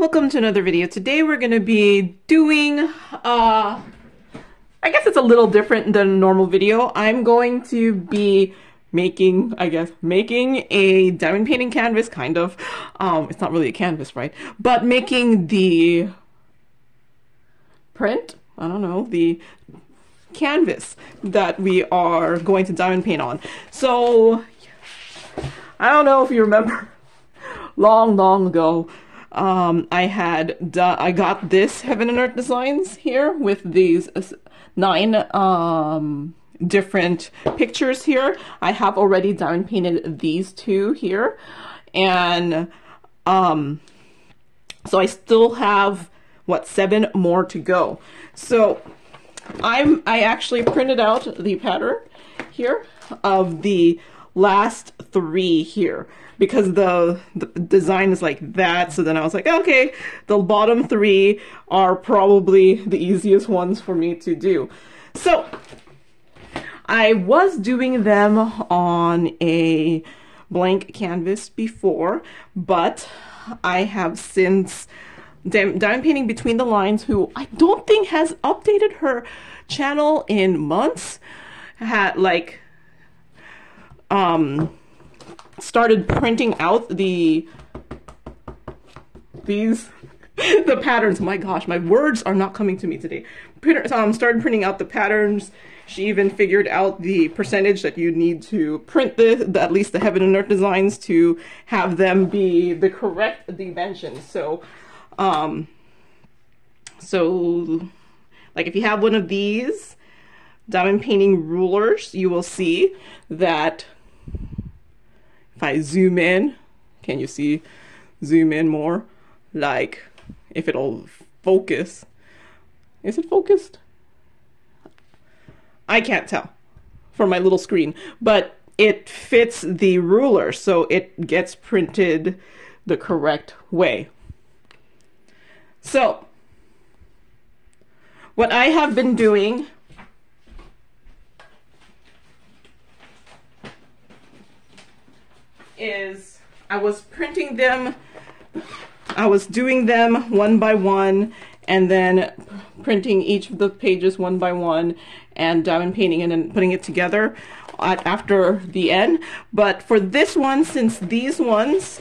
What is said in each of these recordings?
Welcome to another video. Today we're going to be doing, I guess it's a little different than a normal video. I'm going to be making, making a diamond painting canvas, kind of. It's not really a canvas, right? But making the print, I don't know, the canvas that we are going to diamond paint on. So, I don't know if you remember, long ago, I got this Heaven and Earth Designs here with these 9 different pictures here. I have already diamond painted these 2 here, and so I still have what, 7 more to go. So I actually printed out the pattern here of the last 3 here, because the design is like that. So then I was like, okay, the bottom 3 are probably the easiest ones for me to do. So I was doing them on a blank canvas before, but I have since Diamond Painting Between the Lines, who I don't think has updated her channel in months, had like started printing out the patterns. My gosh, my words are not coming to me today. Started printing out the patterns. She even figured out the percentage that you need to print at least the Heaven and Earth Designs, to have them be the correct dimensions. So, like if you have one of these diamond painting rulers, you will see that. If I zoom in, can you see, zoom in more, like if it'll focus, is it focused? I can't tell from my little screen, but it fits the ruler, so it gets printed the correct way. So what I have been doing is I was printing them, I was doing them one by one, and then printing each of the pages one by one and diamond painting and then putting it together after the end. But for this one, since these ones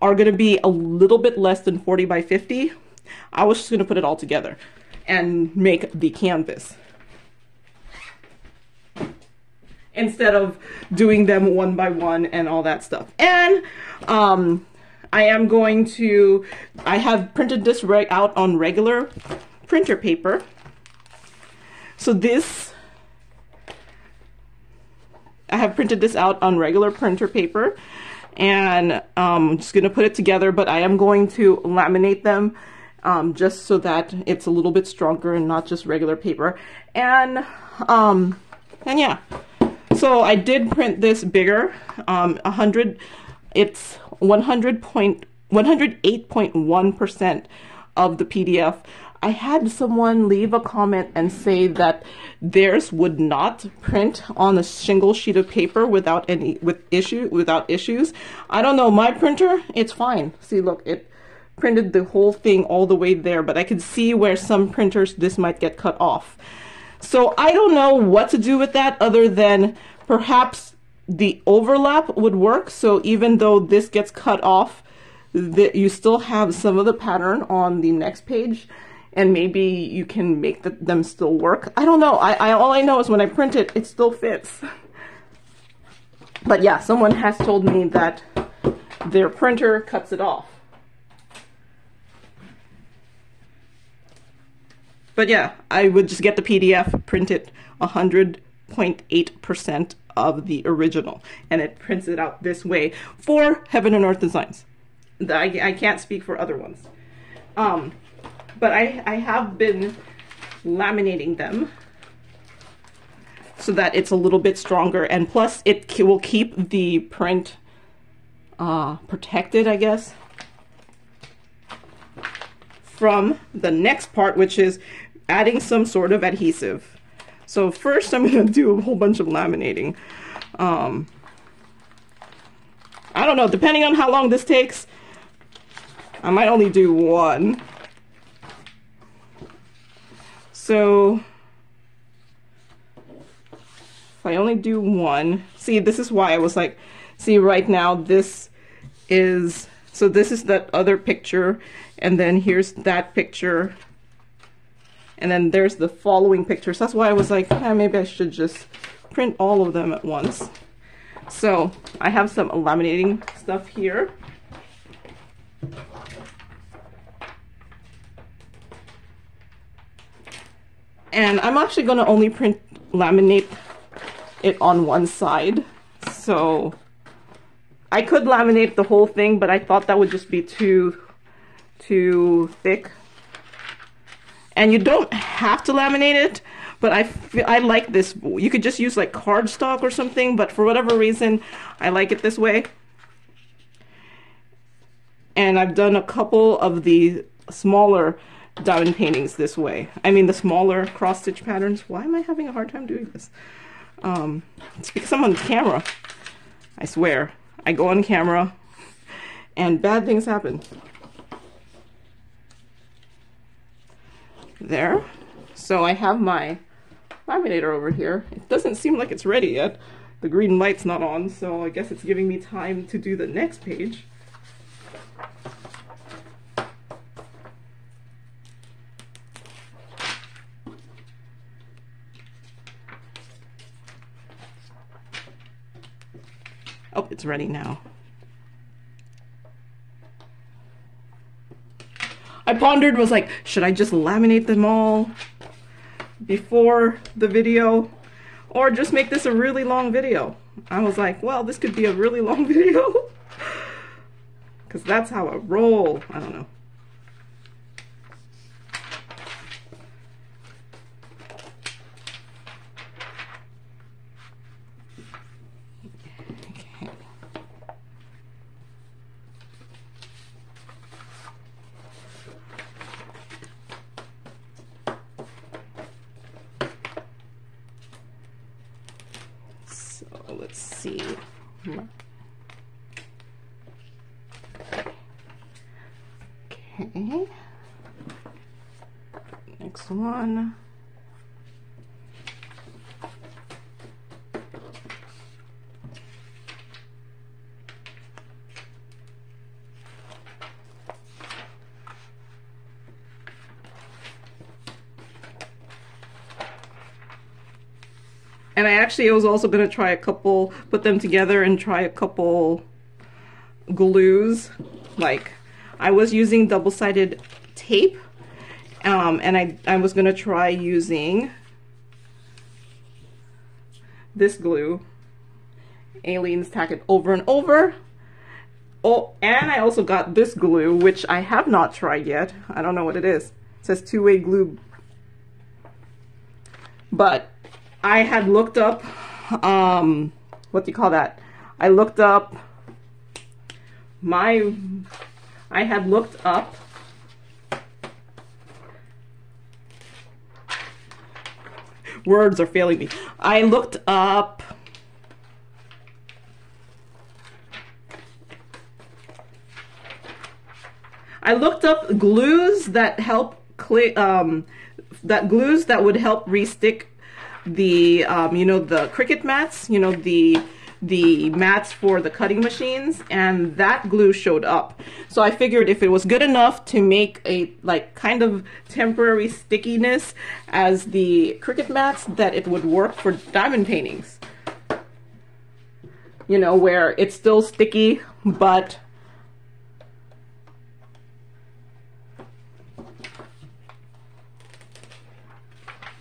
are going to be a little bit less than 40 by 50, I was just going to put it all together and make the canvas, instead of doing them one by one and all that stuff. And I am going to, I have printed this out on regular printer paper. So this, I have printed this out on regular printer paper, and I'm just gonna put it together, but I am going to laminate them just so that it's a little bit stronger and not just regular paper. And, yeah. So I did print this bigger, 100, it's 108.1% of the PDF. I had someone leave a comment and say that theirs would not print on a single sheet of paper without any, without issues. I don't know, my printer, it's fine. See, look, it printed the whole thing all the way there, but I could see where some printers, this might get cut off. So I don't know what to do with that, other than perhaps the overlap would work. So even though this gets cut off, you still have some of the pattern on the next page, and maybe you can make them still work. I don't know. All I know is when I print it, it still fits. But yeah, someone has told me that their printer cuts it off. But yeah, I would just get the PDF, print it 100.8% of the original, and it prints it out this way for Heaven and Earth Designs. I can't speak for other ones. But I have been laminating them so that it's a little bit stronger, and plus it will keep the print protected, I guess, from the next part, which is adding some sort of adhesive. So first I'm going to do a whole bunch of laminating. I don't know, depending on how long this takes, I might only do one. So if I only do one, see, this is why I was like, see, right now this is, so this is that other picture, and then here's that picture, and then there's the following picture. So that's why I was like, eh, maybe I should just print all of them at once. So I have some laminating stuff here. And I'm actually going to only laminate it on one side. So I could laminate the whole thing, but I thought that would just be too thick. And you don't have to laminate it, but I like this. You could just use like cardstock or something, but for whatever reason, I like it this way. And I've done a couple of the smaller diamond paintings this way. I mean the smaller cross-stitch patterns. Why am I having a hard time doing this? It's because I'm on camera. I swear. I go on camera and bad things happen. There. So I have my laminator over here. It doesn't seem like it's ready yet. The green light's not on, so I guess it's giving me time to do the next page. Oh, it's ready now. I pondered, was like, should I just laminate them all before the video or just make this a really long video? I was like, well, this could be a really long video because that's how I roll. I don't know. And I actually was also going to try a couple, put them together and try a couple glues. Like I was using double-sided tape, and I was going to try using this glue, Aleene's Tacky, over and over. Oh, and I also got this glue, which I have not tried yet. I don't know what it is. It says two-way glue. But I had looked up, what do you call that? I looked up words are failing me. I looked up glues that help glues that would help restick the you know, the Cricut mats, you know, the mats for the cutting machines, and that glue showed up. So I figured if it was good enough to make a like kind of temporary stickiness as the Cricut mats, that it would work for diamond paintings, you know, where it's still sticky but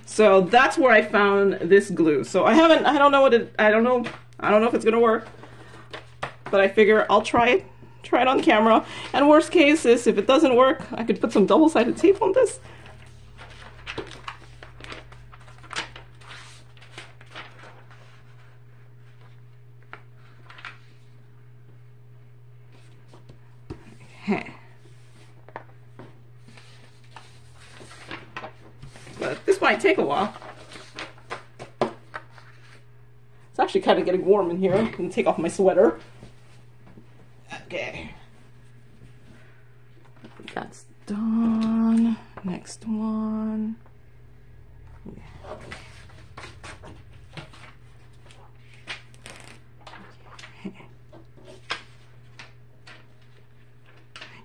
so that's where I found this glue. So I don't know what it, I don't know if it's gonna work, but I figure I'll try it on camera. And worst case is if it doesn't work, I could put some double-sided tape on this. Okay. But this might take a while. It's actually kind of getting warm in here. I'm gonna take off my sweater. Okay. next one. Yeah.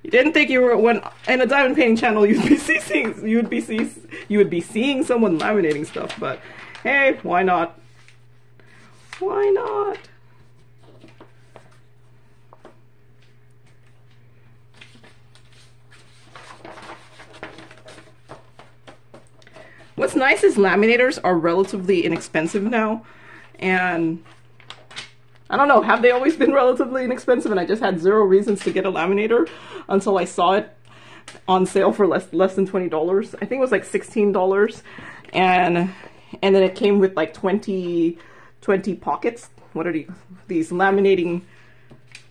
You didn't think you were when in a diamond painting channel you would be seeing someone laminating stuff, but hey, why not? Why not? What's nice is laminators are relatively inexpensive now, and I don't know, have they always been relatively inexpensive? And I just had zero reasons to get a laminator until I saw it on sale for less than $20. I think it was like $16, and then it came with like 20 pockets. What are these laminating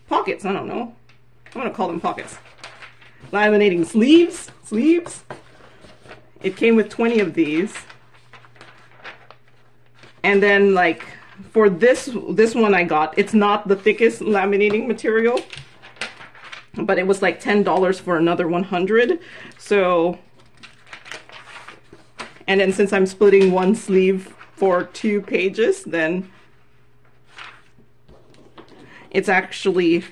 pockets? I don't know. I'm gonna call them pockets. Laminating sleeves. It came with 20 of these, and then like for this one I got, it's not the thickest laminating material, but it was like $10 for another 100. So, and then since I'm splitting one sleeve for 2 pages, then it's actually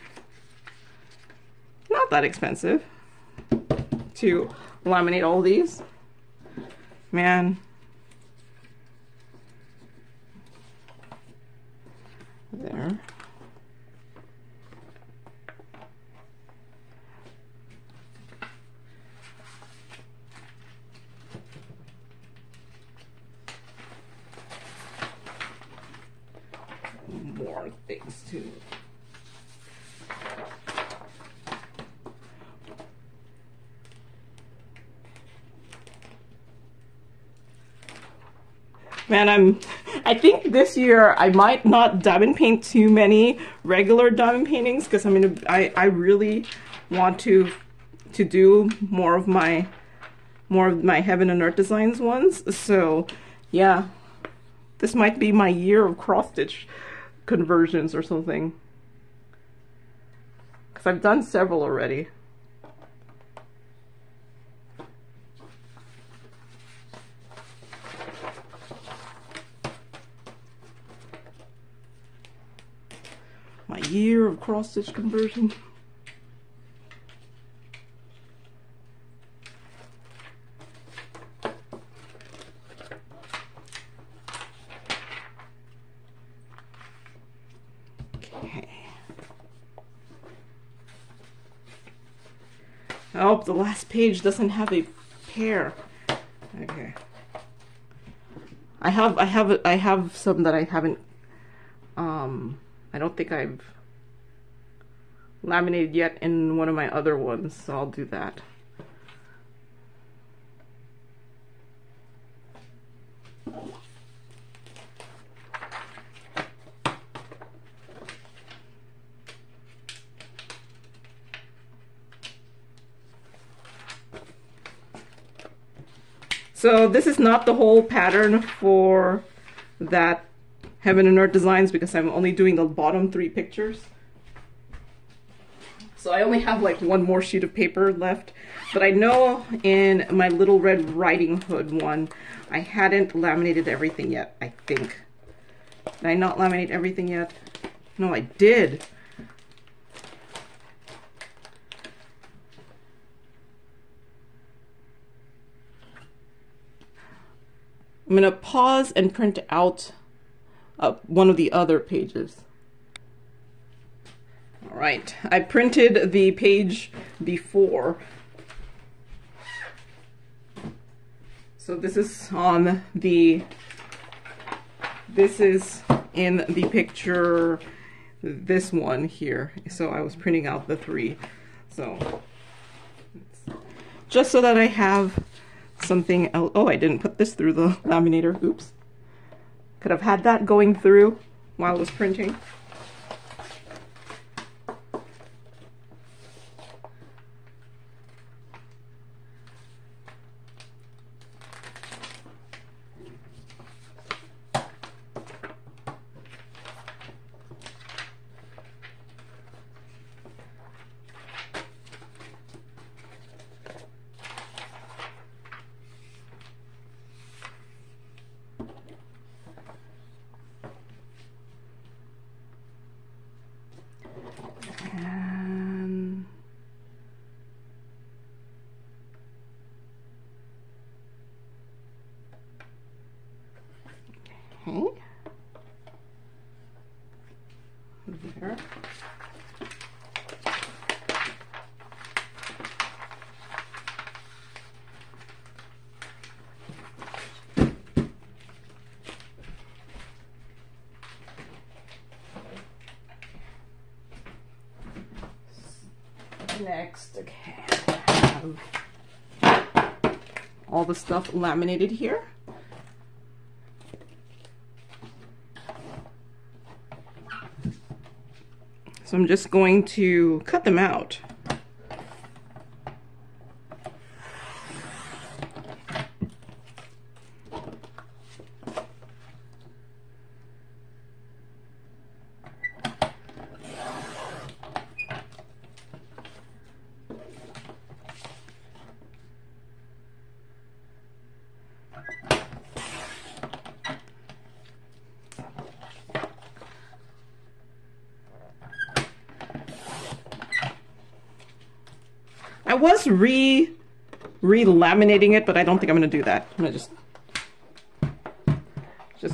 not that expensive to laminate all these. Man, there. More things too. Man, I think this year I might not diamond paint too many regular diamond paintings, because I mean, I really want to do more of my Heaven and Earth Designs ones. So yeah, this might be my year of cross stitch conversions or something, because I've done several already. My year of cross-stitch conversion. Okay. I hope the last page doesn't have a pair. Okay. I have some that I haven't I don't think I've laminated yet in one of my other ones, so I'll do that. So this is not the whole pattern for that Heaven and Earth Designs, because I'm only doing the bottom 3 pictures. So I only have like one more sheet of paper left, but I know in my Little Red Riding Hood one, I hadn't laminated everything yet, I think. Did I not laminate everything yet? No, I did. I'm gonna pause and print out one of the other pages. All right, I printed the page before. So this is in the picture, this one here. So I was printing out the 3. So just so that I have something else. Oh, I didn't put this through the laminator, oops. Could have had that going through while I was printing. next. Okay, all the stuff laminated here. So I'm just going to cut them out. I was re-laminating it, but I don't think I'm gonna do that. I'm just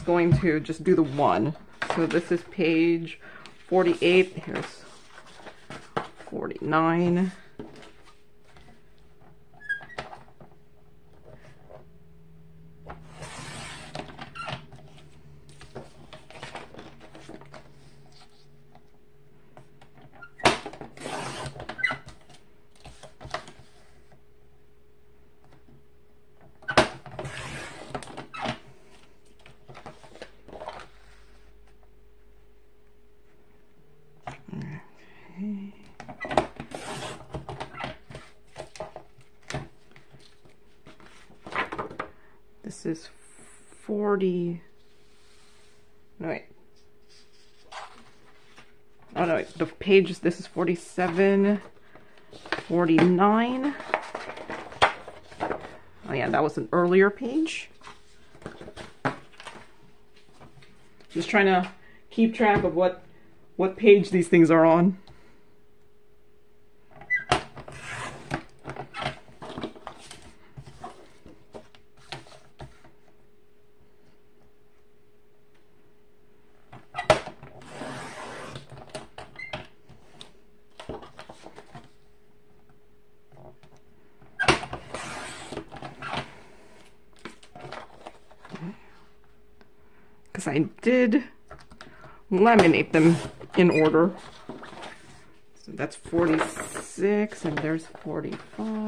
going to just do the one. So this is page 48. Here's 49. This is 40. No, wait. Oh, no, wait. The pages, this is 47, 49. Oh, yeah, that was an earlier page. Just trying to keep track of what page these things are on. I did laminate them in order. So that's 46, and there's 45.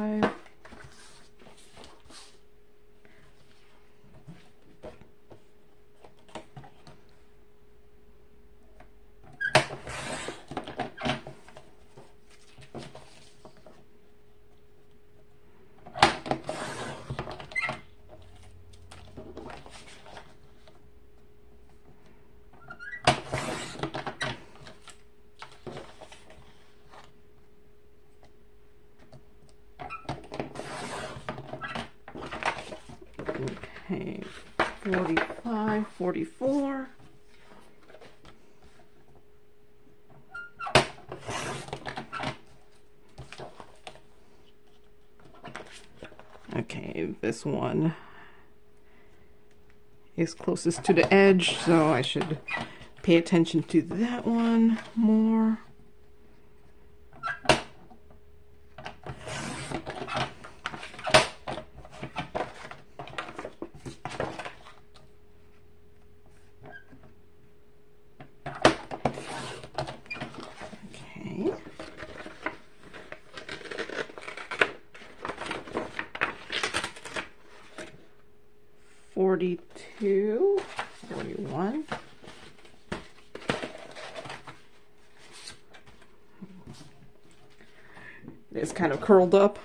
Okay, 45, 44. Okay, this one is closest to the edge, so I should pay attention to that one more. It's kind of curled up.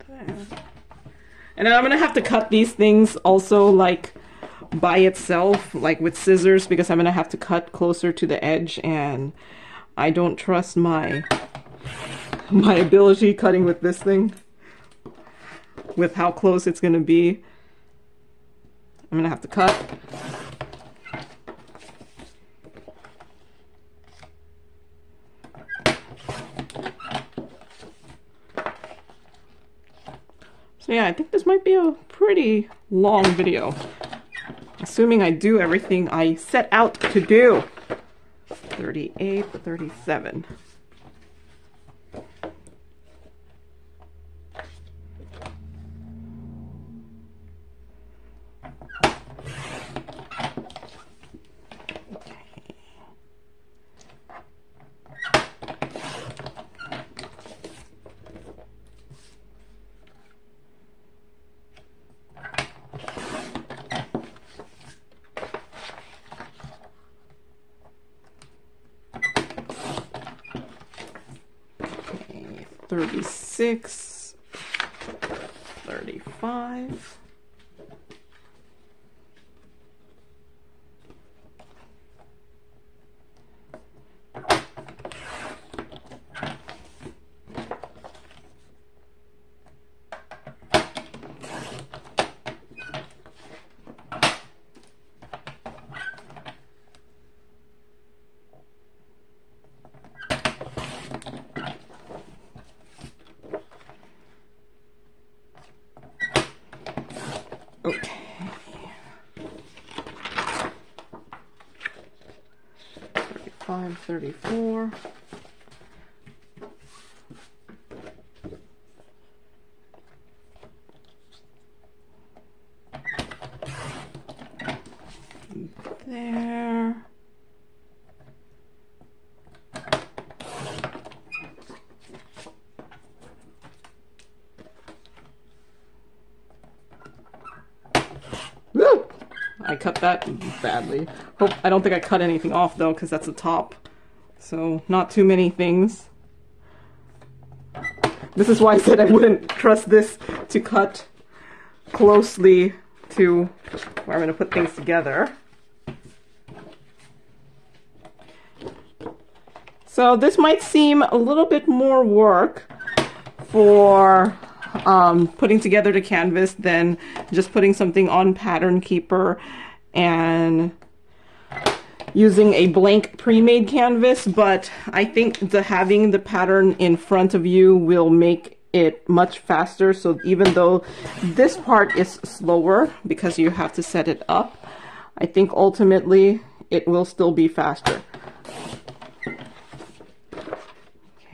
Okay. And then I'm gonna have to cut these things also, like by itself, like with scissors, because I'm gonna have to cut closer to the edge, and I don't trust my ability cutting with this thing, with how close it's gonna be. I'm gonna have to cut. So yeah, I think this might be a pretty long video, assuming I do everything I set out to do. 38, 37. Six, 35. I'm 34. There. Woo! I cut that badly. I don't think I cut anything off though, because that's the top. So not too many things. This is why I said I wouldn't trust this to cut closely to where I'm going to put things together. So this might seem a little bit more work for putting together the canvas than just putting something on Pattern Keeper and using a blank pre-made canvas, but I think having the pattern in front of you will make it much faster. So even though this part is slower because you have to set it up, I think ultimately it will still be faster.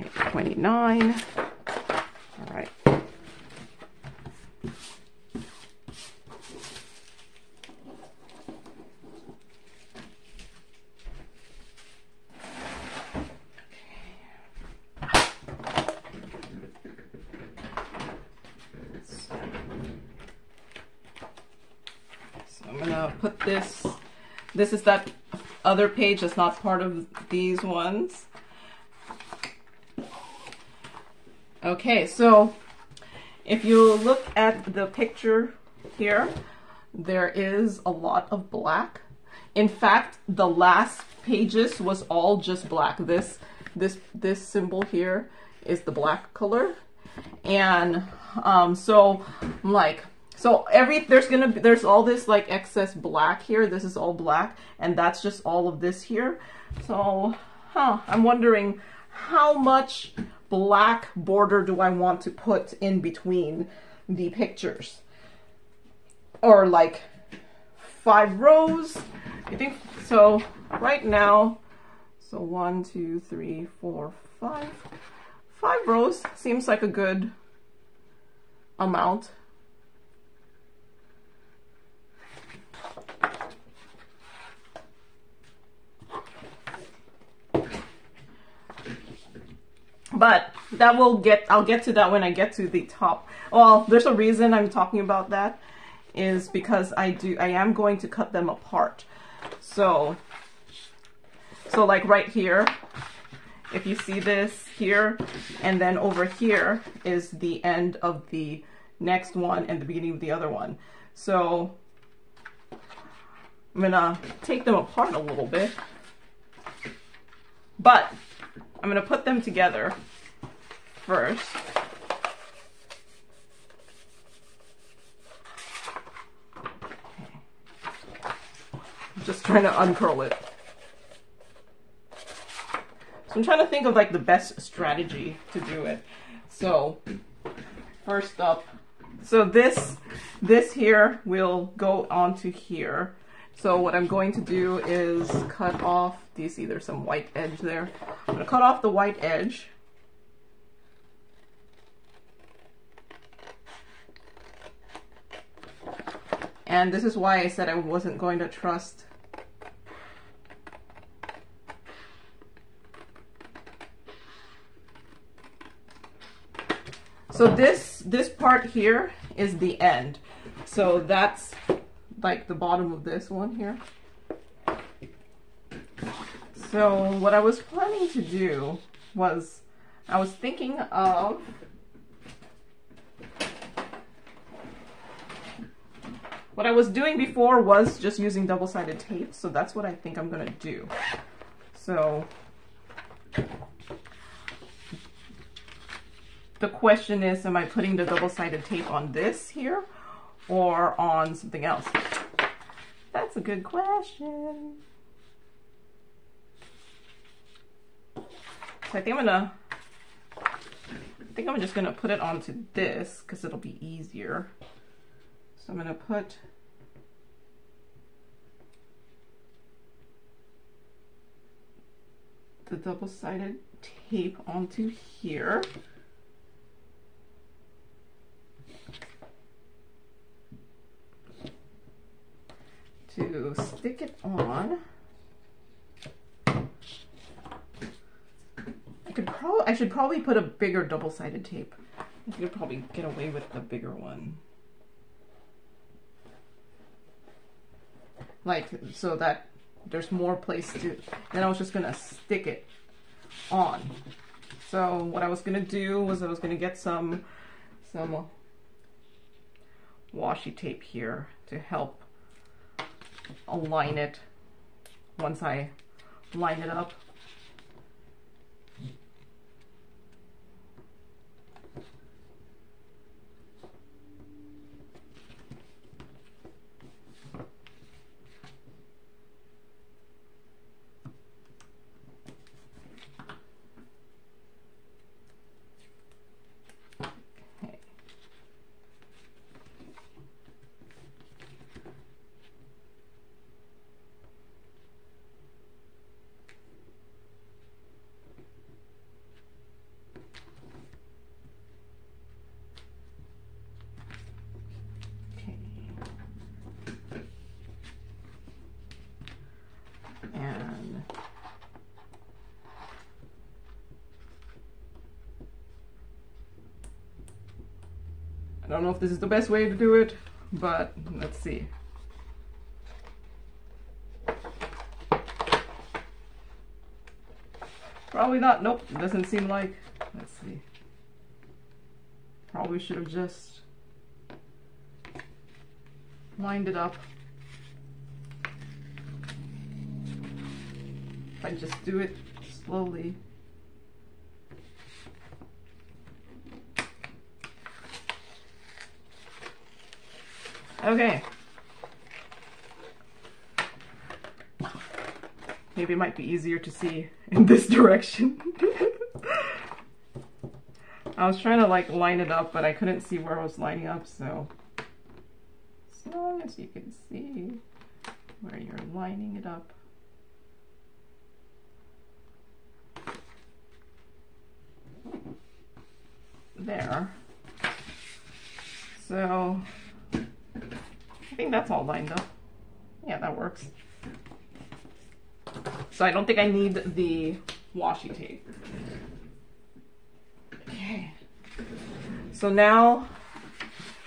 Okay, 29. All right. Put this is that other page that's not part of these ones. Okay, so if you look at the picture here, there is a lot of black. In fact, the last pages was all just black. This symbol here is the black color, and there's all this like excess black here. This is all black, and that's just all of this here. So, I'm wondering how much black border do I want to put in between the pictures? Or like 5 rows, I think. So right now, so 1, 2, 3, 4, 5. 5 rows seems like a good amount. But that I'll get to that when I get to the top. Well, there's a reason I'm talking about that, is because I am going to cut them apart. So like right here, if you see this here, and then over here is the end of the next one and the beginning of the other one. So I'm gonna take them apart a little bit, but I'm going to put them together first. I'm just trying to uncurl it. So I'm trying to think of like the best strategy to do it. So first up, So this here will go onto here. So what I'm going to do is cut off, do you see there's some white edge there? I'm going to cut off the white edge. And this is why I said I wasn't going to trust this part here is the end. So that's like the bottom of this one here. So what I was planning to do was, I was thinking of what I was doing before was just using double-sided tape, so that's what I think I'm gonna do. So the question is, am I putting the double-sided tape on this here or on something else? That's a good question. So I think I'm just gonna put it onto this because it'll be easier. So I'm gonna put the double-sided tape onto here. To stick it on. I should probably put a bigger double-sided tape. I could probably get away with the bigger one. Like, so that there's more place to, then I was just gonna stick it on. So what I was gonna do was I was gonna get some washi tape here to help align it once I line it up. I don't know if this is the best way to do it, but let's see. Probably not. Nope, it doesn't seem like. Let's see. Probably should have just lined it up. If I just do it slowly. Okay. Maybe it might be easier to see in this direction. I was trying to like line it up, but I couldn't see where I was lining up, so as long as you can see where you're lining it up. There. So I think that's all lined up. Yeah, that works. So I don't think I need the washi tape. Okay. So now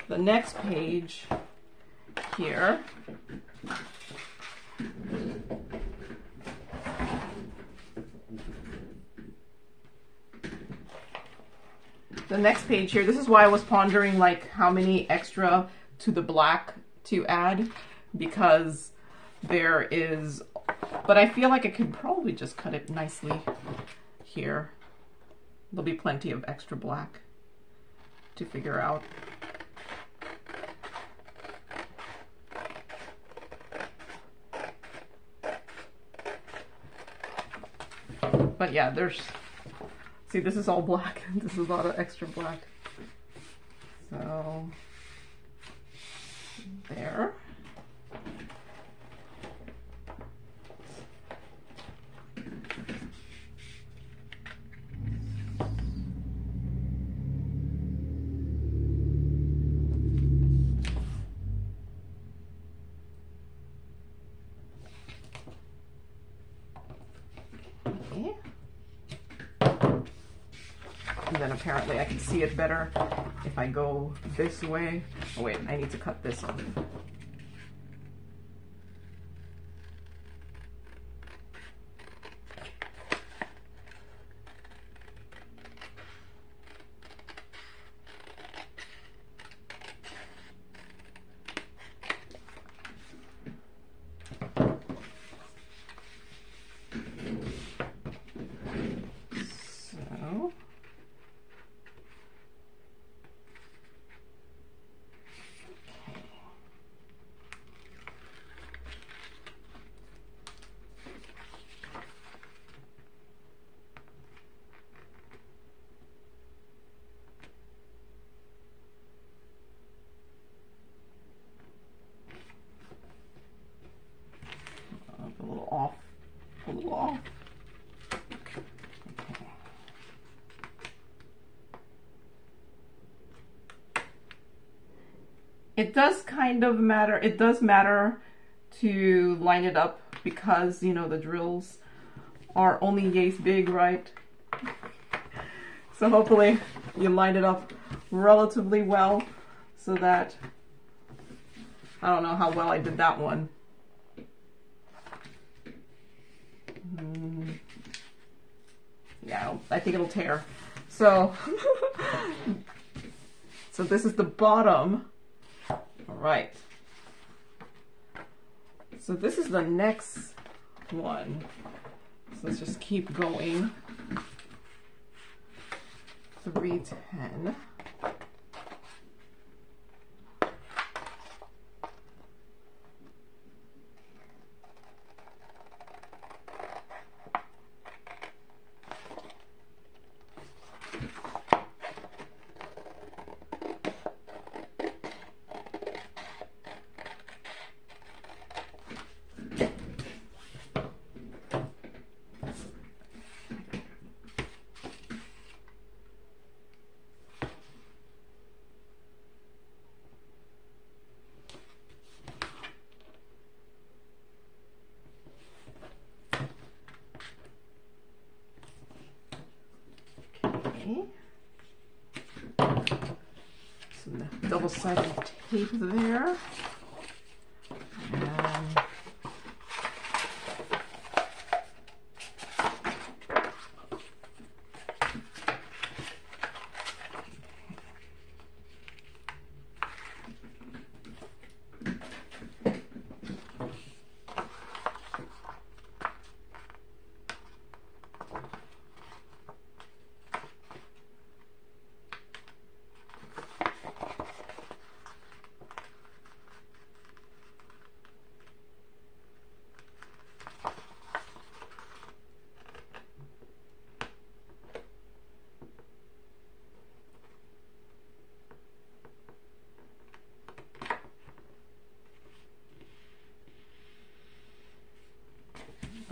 the next page here. The next page here, this is why I was pondering like how many extra to the black to add, because there is, but I feel like I could probably just cut it nicely here. There'll be plenty of extra black to figure out. But yeah, there's, see, this is all black. This is a lot of extra black. So there. Then apparently I can see it better if I go this way. Oh wait, I need to cut this off. It does kind of matter, it does matter to line it up because, you know, the drills are only yay big, right? So hopefully you line it up relatively well so that, I don't know how well I did that one. Yeah, I think it'll tear. So, so this is the bottom. Right, so this is the next one, so let's just keep going. 310. Some double-sided tape there.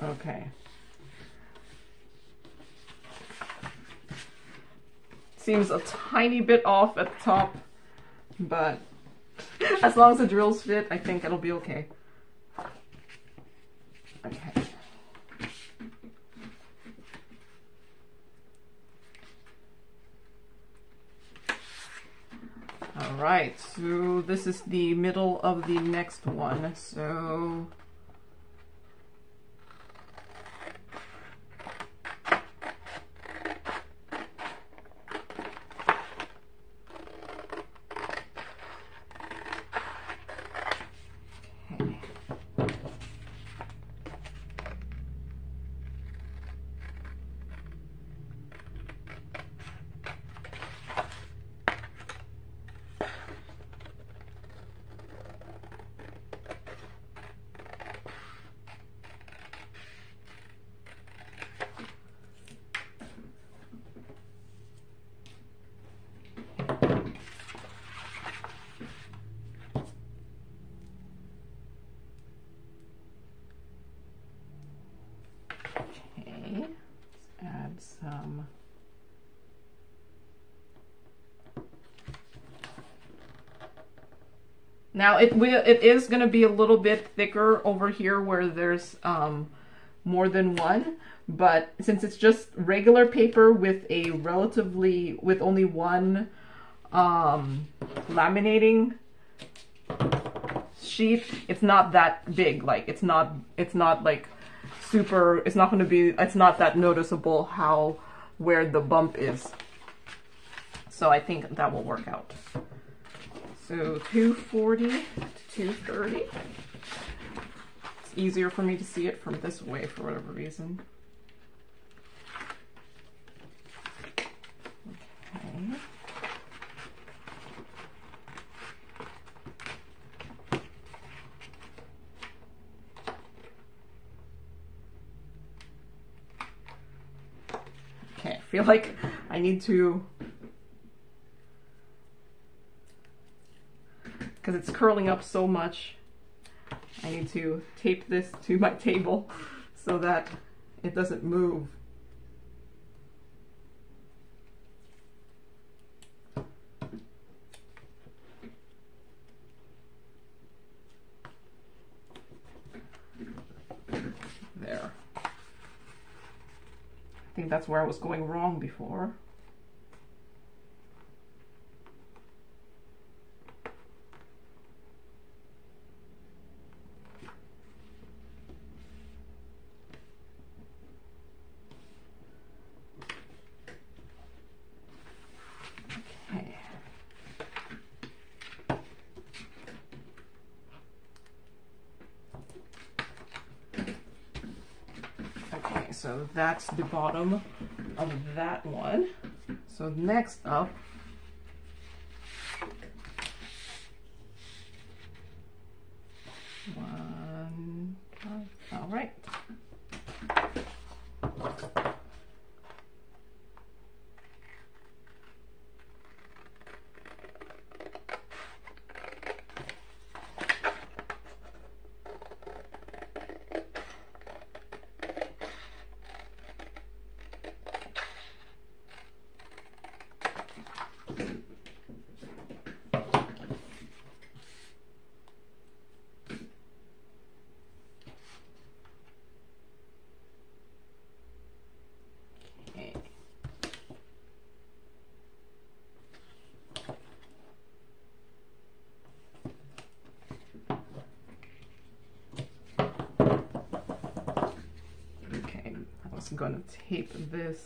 Okay. Seems a tiny bit off at the top, but as long as the drills fit, I think it'll be okay. Okay. All right, so this is the middle of the next one, so... add some . Now it is going to be a little bit thicker over here where there's more than one, but since it's just regular paper with a with only one laminating sheet, it's not that big. Like it's not like super. It's not going to be. It's not that noticeable where the bump is. So I think that will work out. So 240 to 230. It's easier for me to see it from this way for whatever reason. Okay. Okay, I feel like I need to, because it's curling up so much, I need to tape this to my table so that it doesn't move. There. I think that's where I was going wrong before. So that's the bottom of that one. So next up, all right. Gonna tape this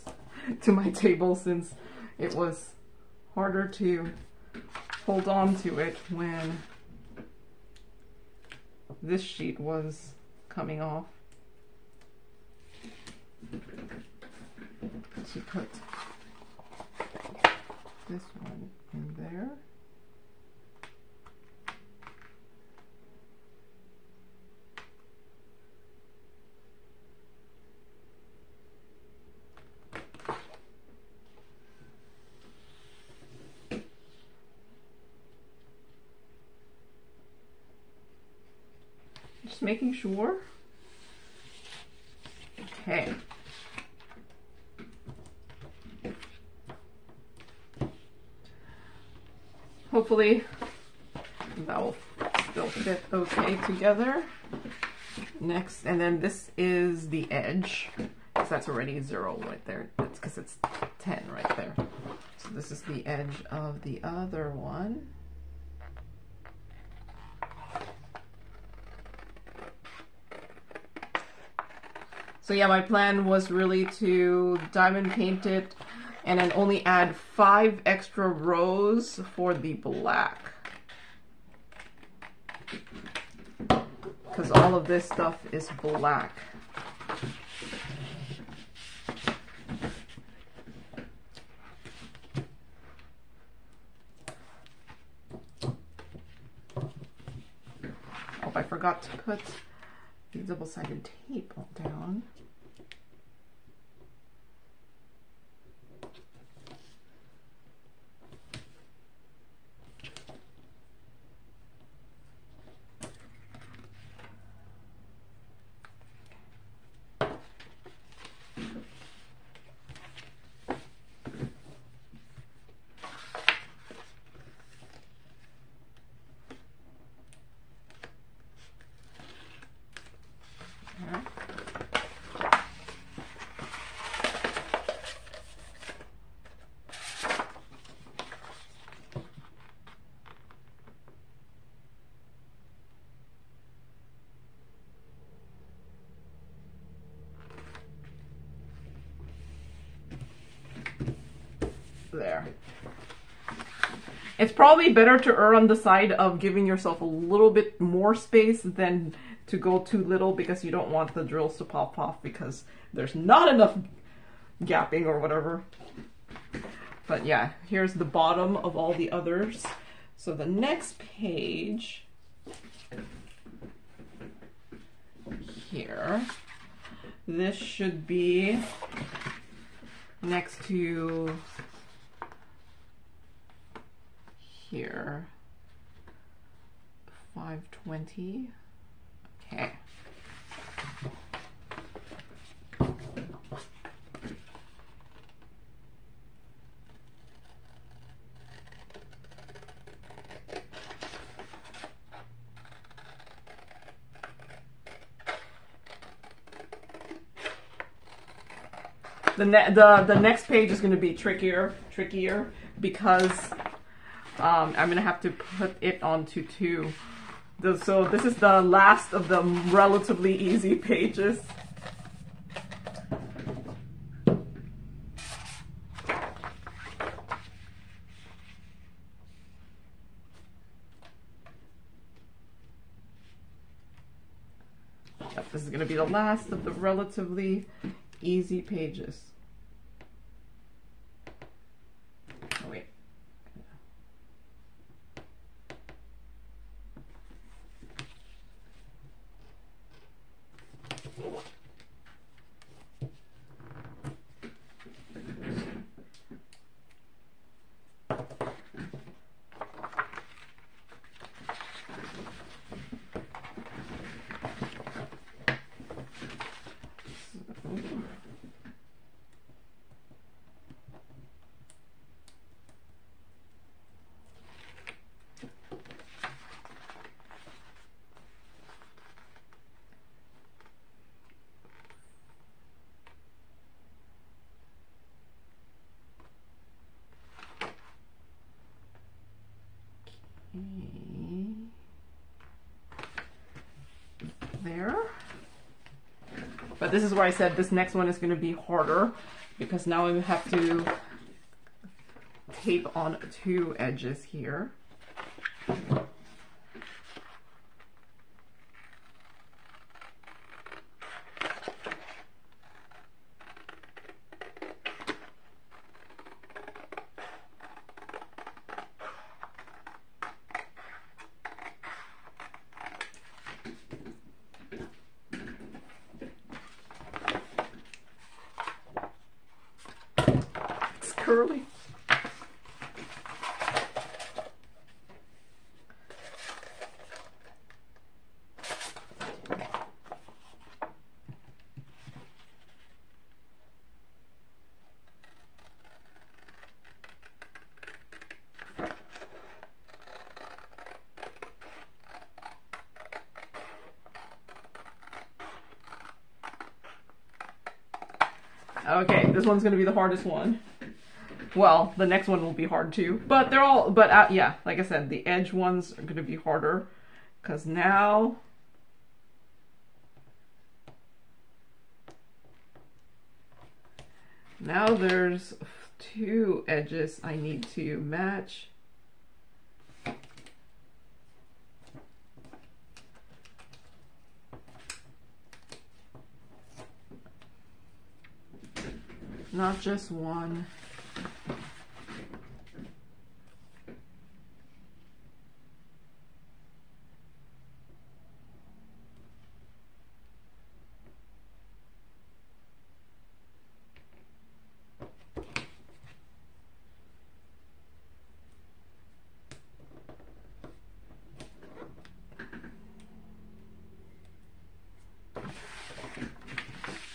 to my table since it was harder to hold on to it when this sheet was coming off. To put this one in there. Making sure. Okay. Hopefully that will still fit okay together. Next, and then this is the edge, because that's already 0 right there. That's because it's 10 right there. So this is the edge of the other one. So yeah, my plan was really to diamond paint it and then only add 5 extra rows for the black. Because all of this stuff is black. Oh, I forgot to put the double-sided tape down. there. It's probably better to err on the side of giving yourself a little bit more space than to go too little, because you don't want the drills to pop off because there's not enough gapping or whatever. But yeah, here's the bottom of all the others. So the next page here, this should be next to here, 520. Okay. The next page is going to be trickier because I'm going to have to put it onto two. So this is the last of the relatively easy pages. Yep, this is going to be the last of the relatively easy pages. Oh, wait. There. But this is where I said this next one is going to be harder, because now I have to tape on two edges here. Curly. Okay, this one's gonna be the hardest one. Well, the next one will be hard too, but they're all, but yeah, like I said, the edge ones are going to be harder because now there's two edges I need to match. Not just one.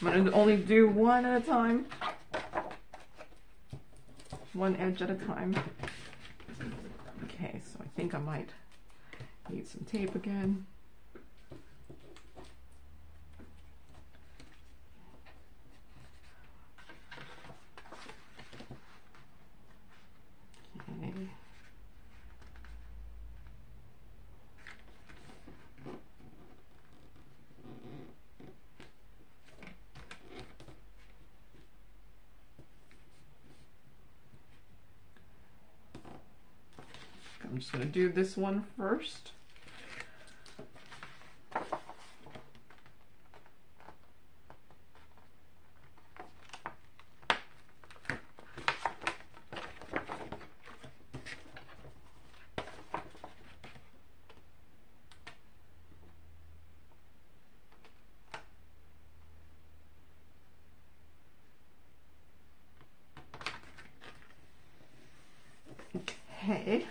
I'm going to only do one at a time, one edge at a time. Okay, so I think I might need some tape again. I'm just going to do this one first. Okay.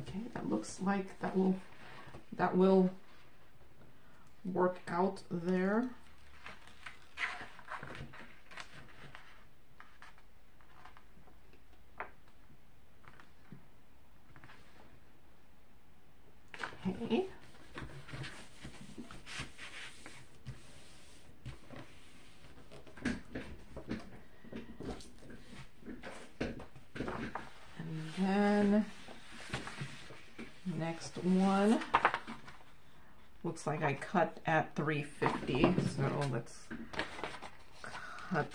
Okay, that looks like that will work out there. Okay. One looks like I cut at 350, so let's cut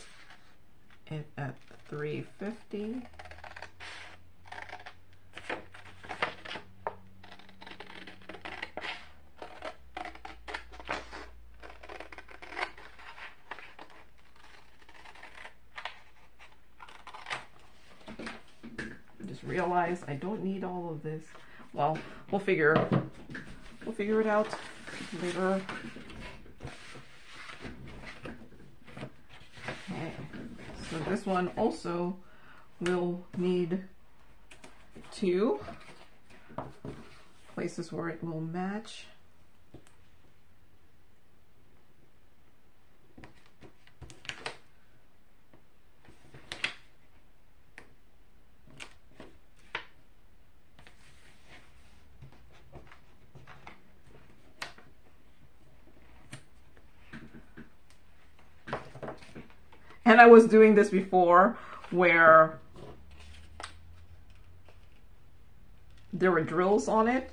it at 350. I just realized I don't need all of this. Well, we'll figure it out later. Okay, so this one also will need two places where it will match. And I was doing this before where there were drills on it.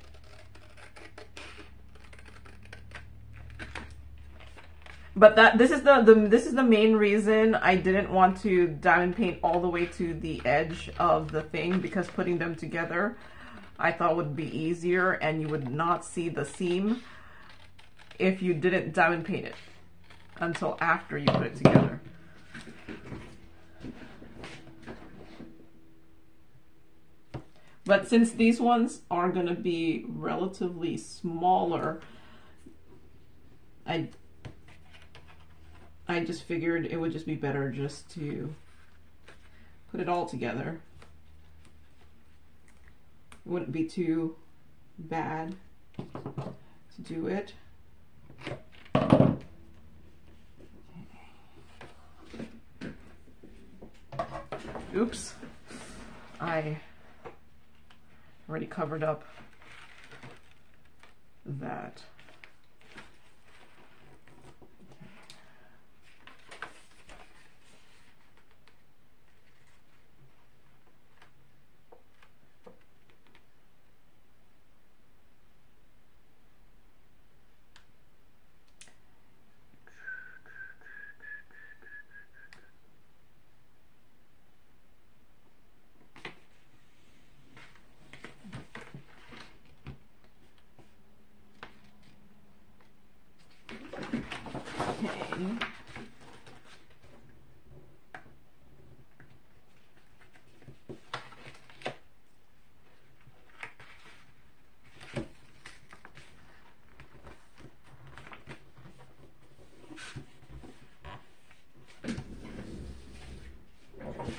But this is the main reason I didn't want to diamond paint all the way to the edge of the thing, because putting them together I thought would be easier and you would not see the seam if you didn't diamond paint it until after you put it together. But since these ones are going to be relatively smaller, I just figured it would just be better just to put it all together. It wouldn't be too bad to do it. Oops. I already covered up that.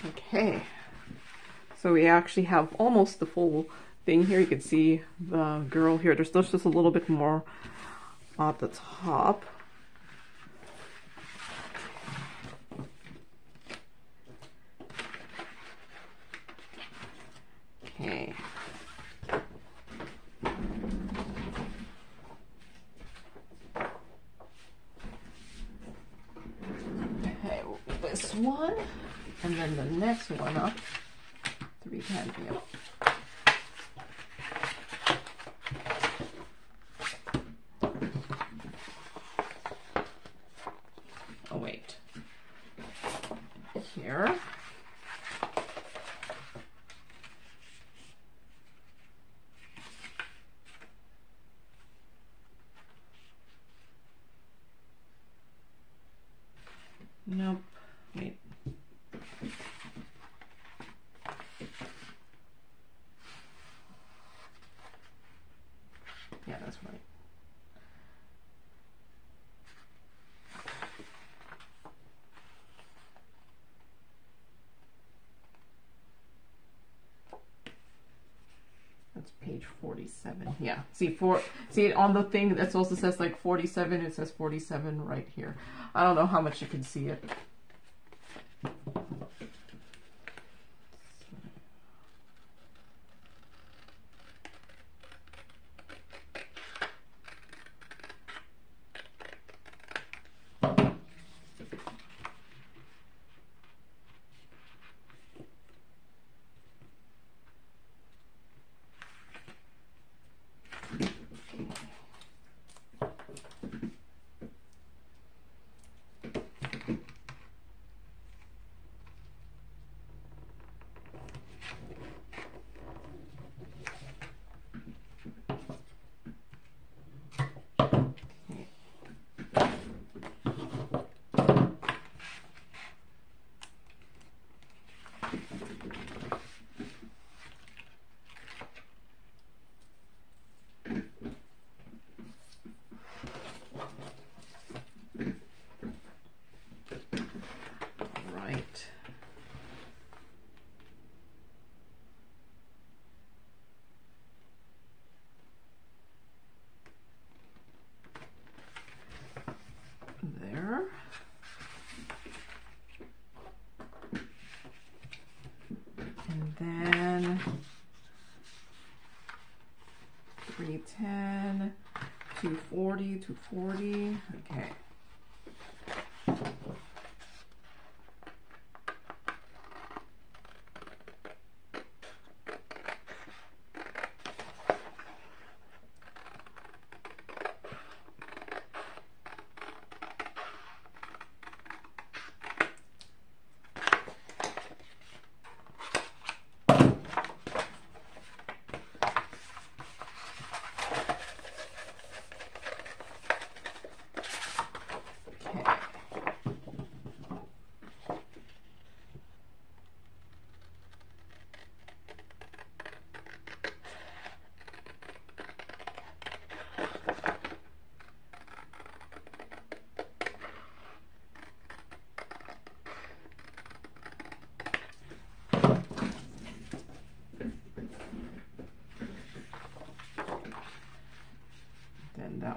Okay, so we actually have almost the full thing here. You can see the girl here. There's just a little bit more at the top. Okay. Okay, we'll do this one. And then the next one up, 3 times. Nope. Wait. Yeah, that's right. That's page 47. Yeah. See, see on the thing that also says like 47, it says 47 right here. I don't know how much you can see it. Then 310, 240, 240, okay.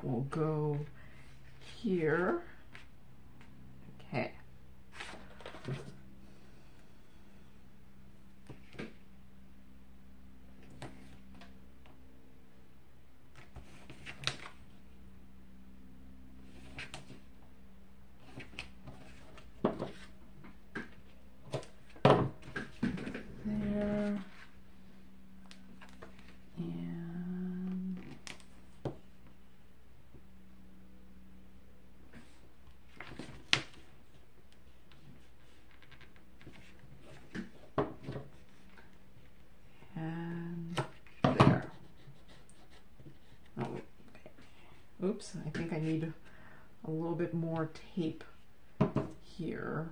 We'll go here. Okay. Oops, I think I need a little bit more tape here.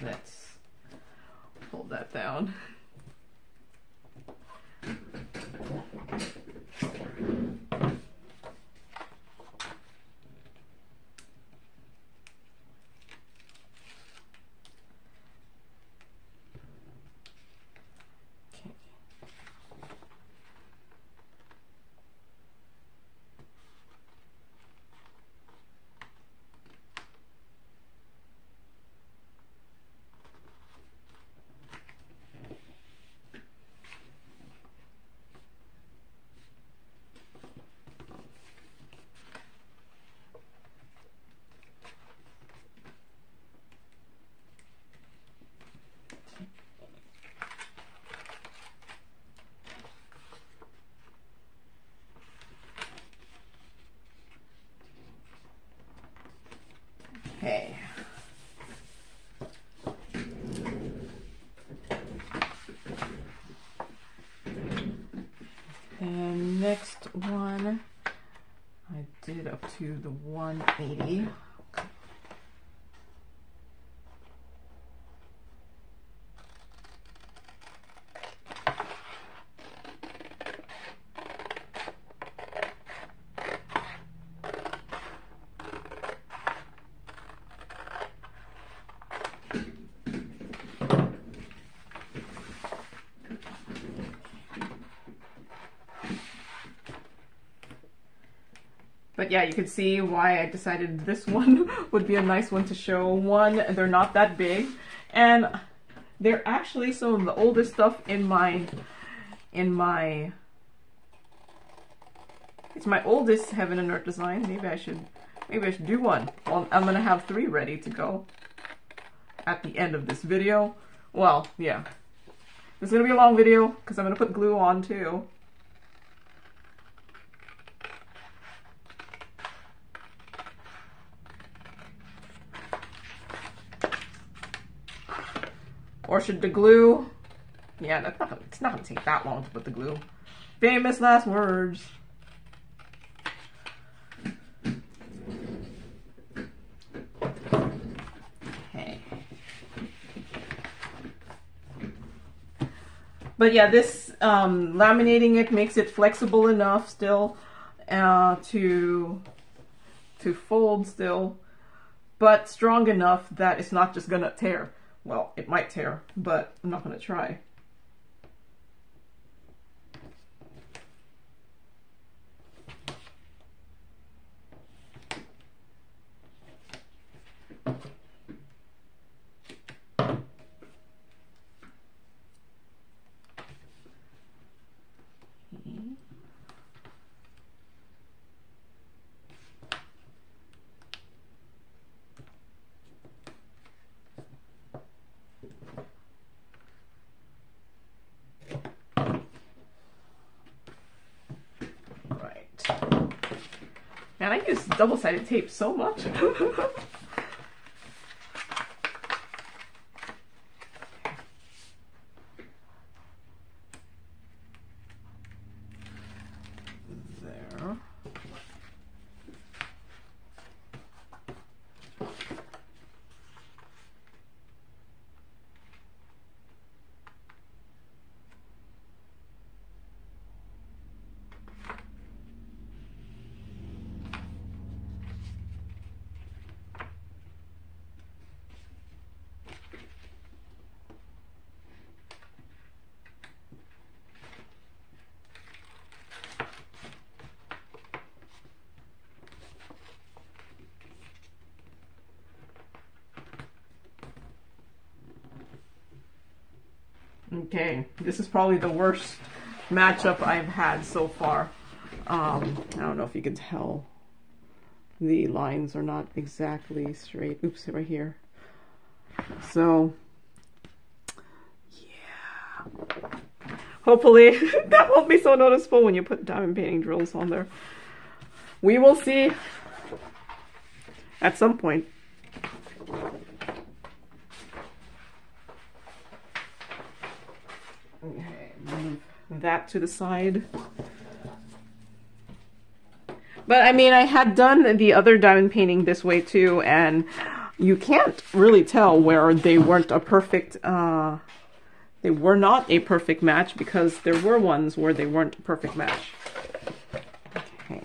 Let's hold that down. Okay. up to the 180. But yeah, you can see why I decided this one would be a nice one to show. One, they're not that big, and they're actually some of the oldest stuff in my it's my oldest Heaven and Earth design. Maybe I should do one. Well, I'm gonna have three ready to go at the end of this video. Well, yeah, this is gonna be a long video because I'm gonna put glue on too. Or should the glue? Yeah, that's not gonna, it's not gonna take that long to put the glue. Famous last words. Okay. But yeah, this laminating it makes it flexible enough still to fold still, but strong enough that it's not just gonna tear. Well, it might tear, but I'm not going to try. Man, I use double-sided tape so much. There. Okay, this is probably the worst matchup I've had so far. I don't know if you can tell. The lines are not exactly straight. Oops, right here. So, yeah. Hopefully that won't be so noticeable when you put diamond painting drills on there. We will see at some point. That to the side. But I mean, I had done the other diamond painting this way too, and you can't really tell where they weren't a perfect they were not a perfect match, because there were ones where they weren't a perfect match. Okay.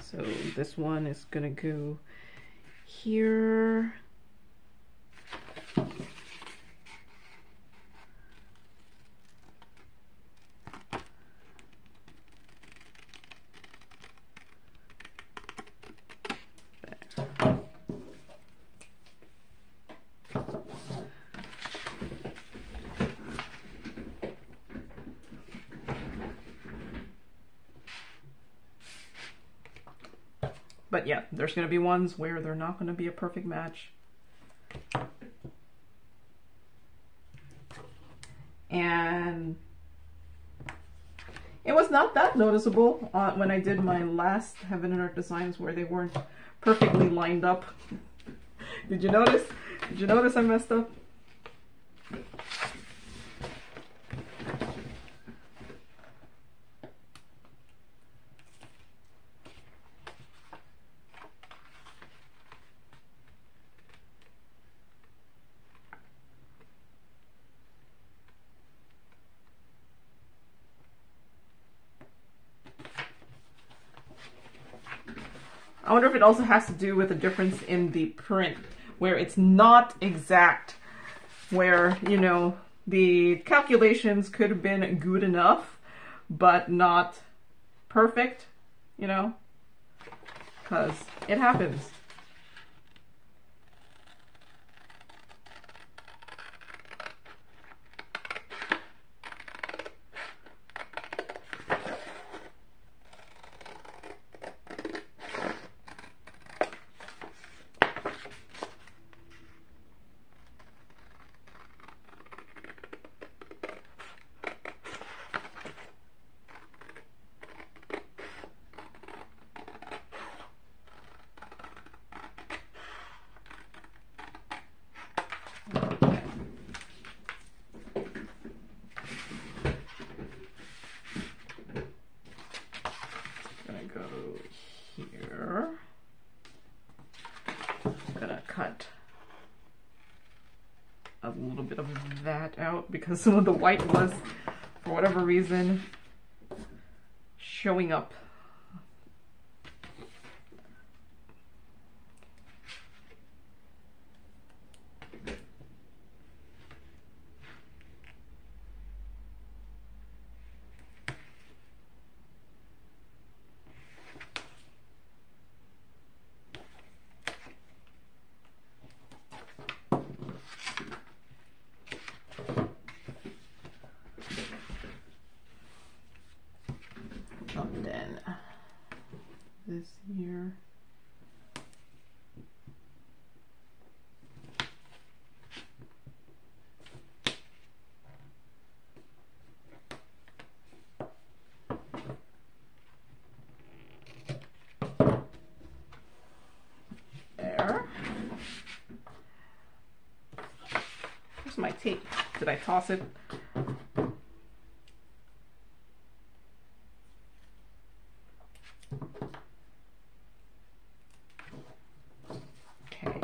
So this one is gonna go here. But yeah, there's going to be ones where they're not going to be a perfect match. And it was not that noticeable when I did my last Heaven and Earth designs where they weren't perfectly lined up. Did you notice? Did you notice I messed up? I wonder if it also has to do with the difference in the print, where it's not exact, where, you know, the calculations could have been good enough, but not perfect, you know, because it happens. Because some of the white was, for whatever reason, showing up. My tape. Did I toss it? Okay.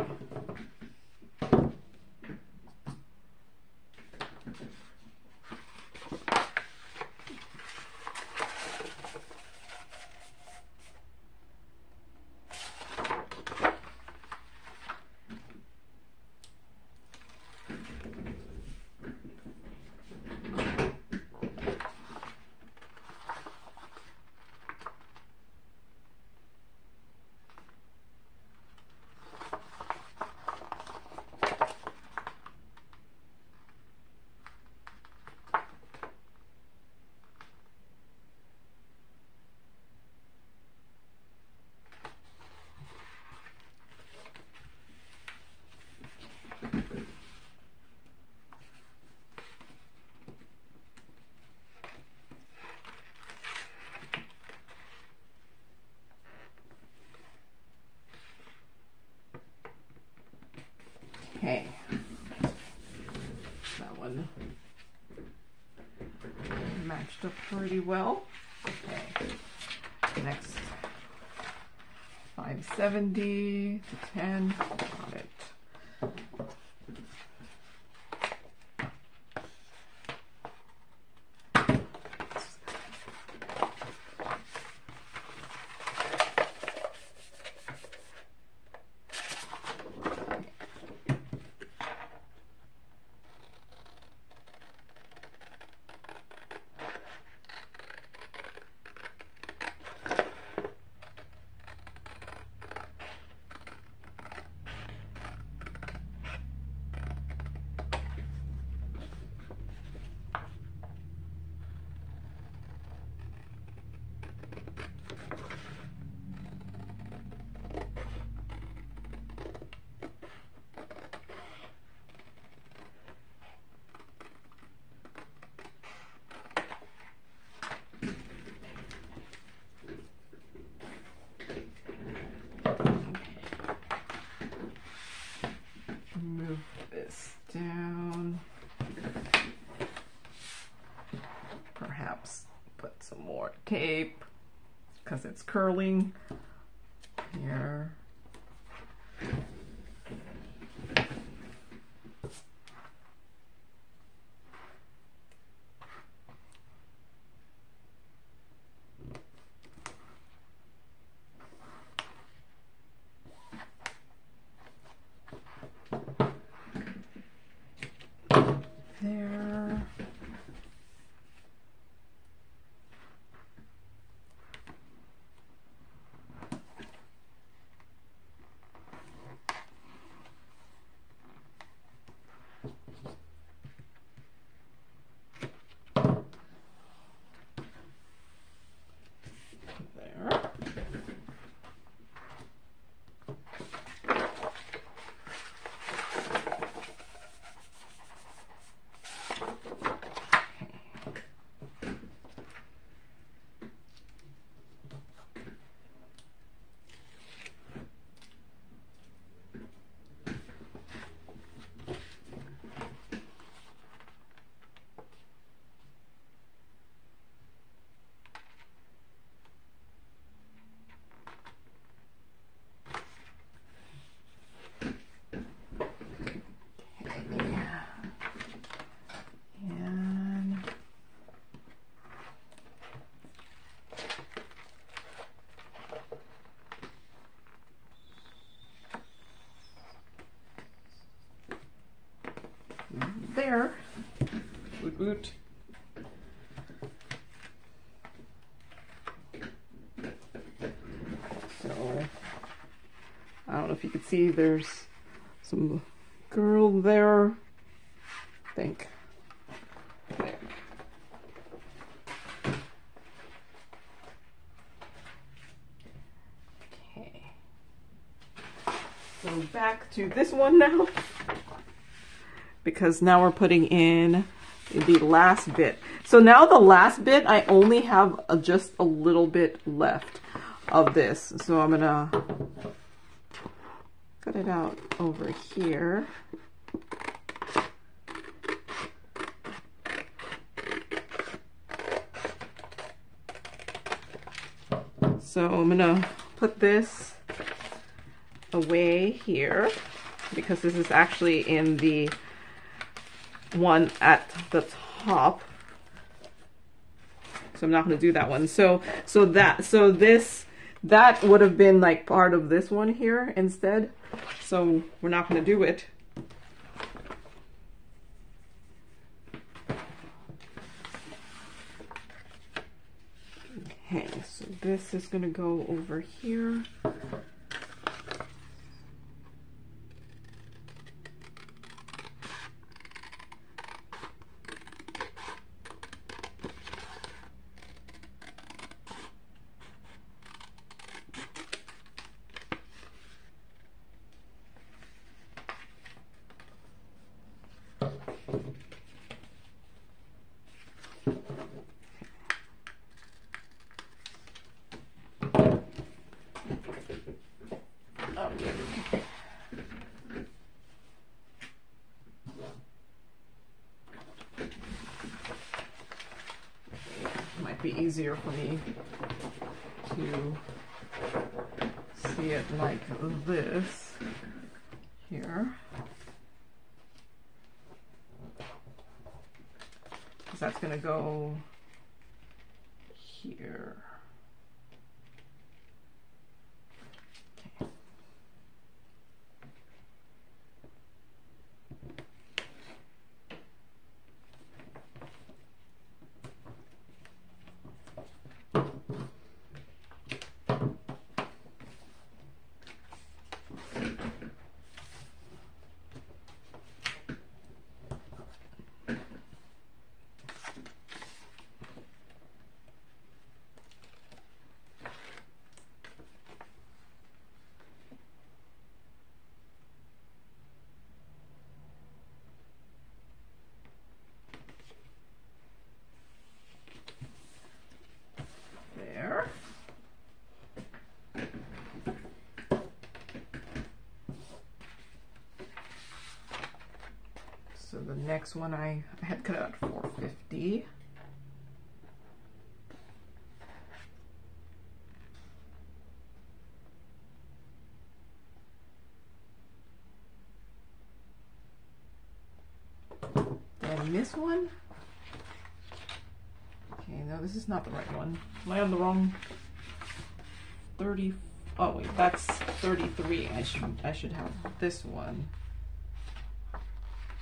Okay, that one matched up pretty well. Okay, next 570 to 10, got it. Tape, because it's curling here. there. Woot woot. So, I don't know if you can see, there's some girl there, I think. There. Okay. So back to this one now, because now we're putting in the last bit. So now the last bit, I only have just a little bit left of this. So I'm gonna cut it out over here. So I'm gonna put this away here because this is actually in the one at the top. So I'm not gonna do that one. So this that would have been like part of this one here instead. So we're not gonna do it. Okay, so this is gonna go over here. Easier for me to see it like this here, because that's going to go here. Okay. The next one I had cut out 450. Did I miss one? Okay, no, this is not the right one. Am I on the wrong 30? Oh wait, that's 33. I should have this one.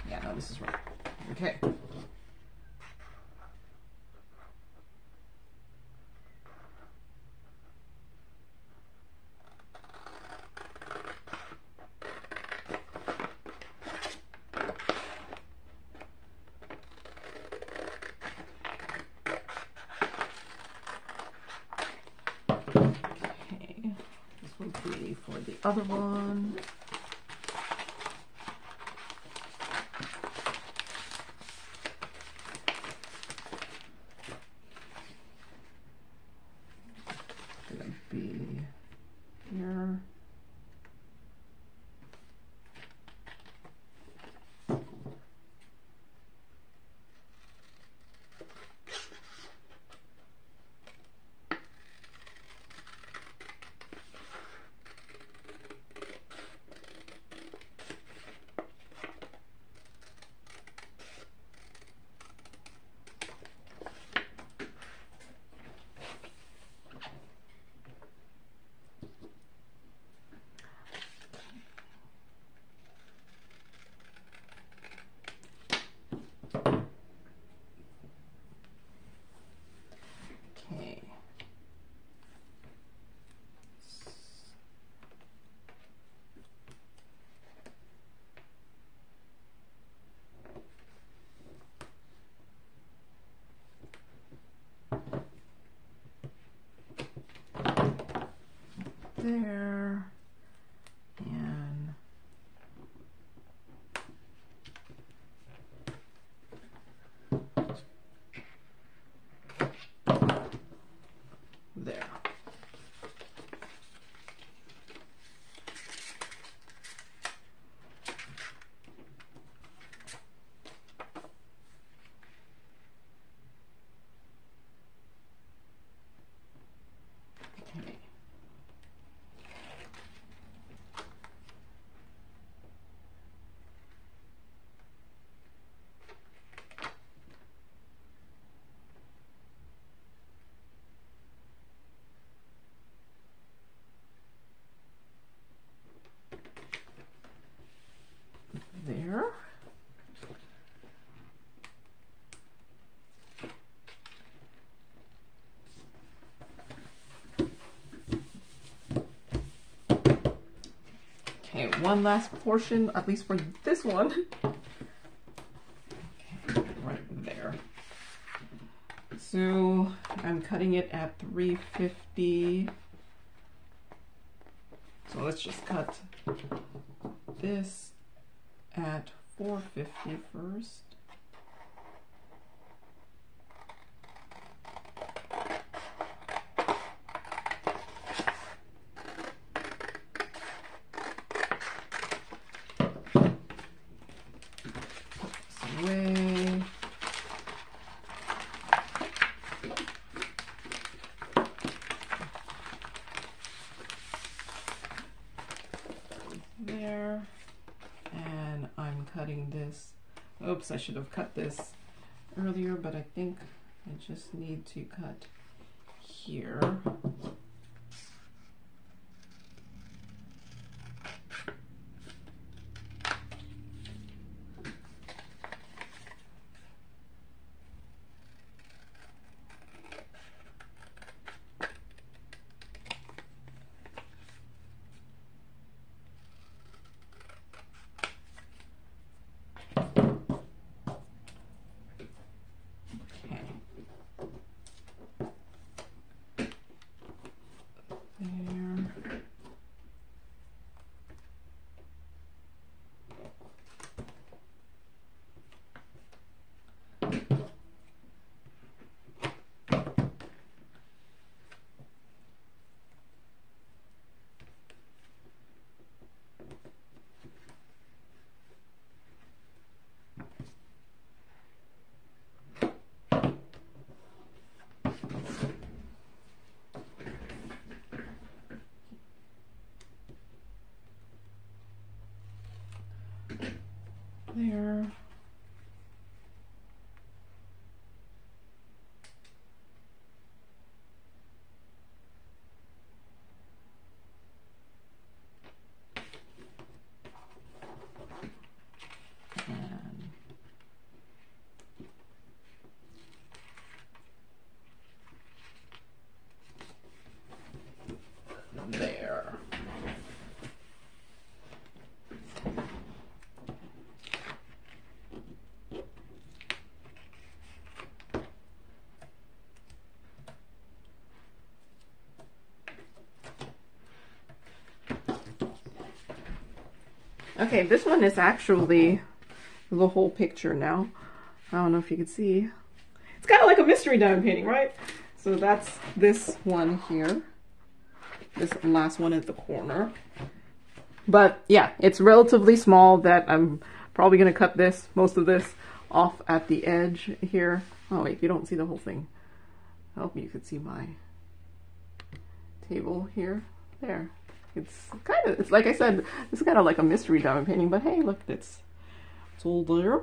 Yeah, no, this is right. Okay. Okay. This will be for the other one. there, and there. One last portion, at least for this one. Okay, right there. So I'm cutting it at 350. So let's just cut this at 450 first. Oops, I should have cut this earlier, but I think I just need to cut here. There. Okay, this one is actually the whole picture now. I don't know if you can see. It's kind of like a mystery diamond painting, right? So that's this one here. This last one at the corner. But yeah, it's relatively small that I'm probably going to cut this, most of this, off at the edge here. Oh wait, you don't see the whole thing. I hope you could see my table here. There. It's like I said, it's kind of like a mystery diamond painting, but hey, look, it's all there.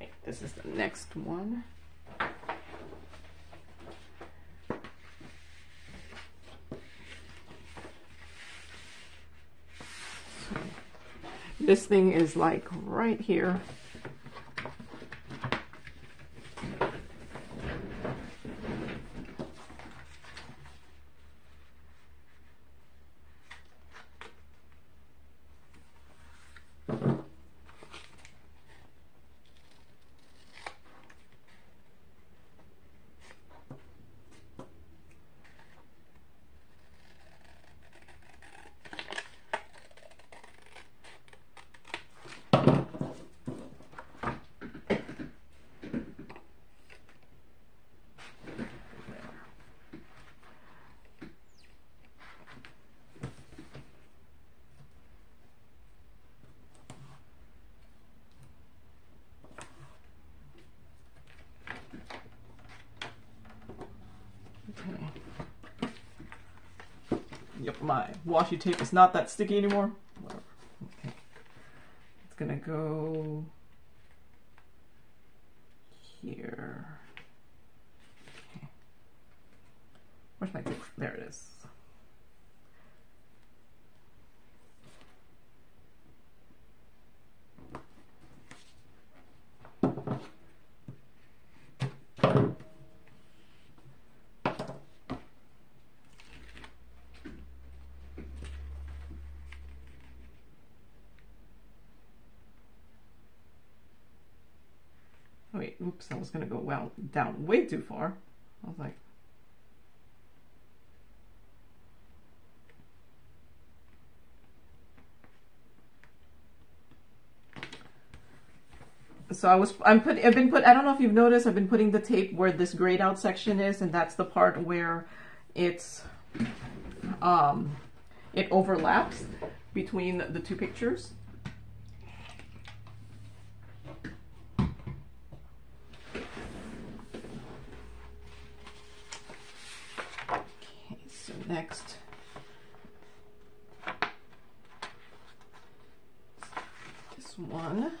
Wait, this is the next one. This thing is like right here. my washi tape is not that sticky anymore. Whatever. Okay. It's gonna go here. Okay. Where's my tape? There it is. Wait, oops, I was gonna go well down way too far. I was like, so I don't know if you've noticed, I've been putting the tape where this grayed out section is, and that's the part where it's, it overlaps between the two pictures. Next, this one.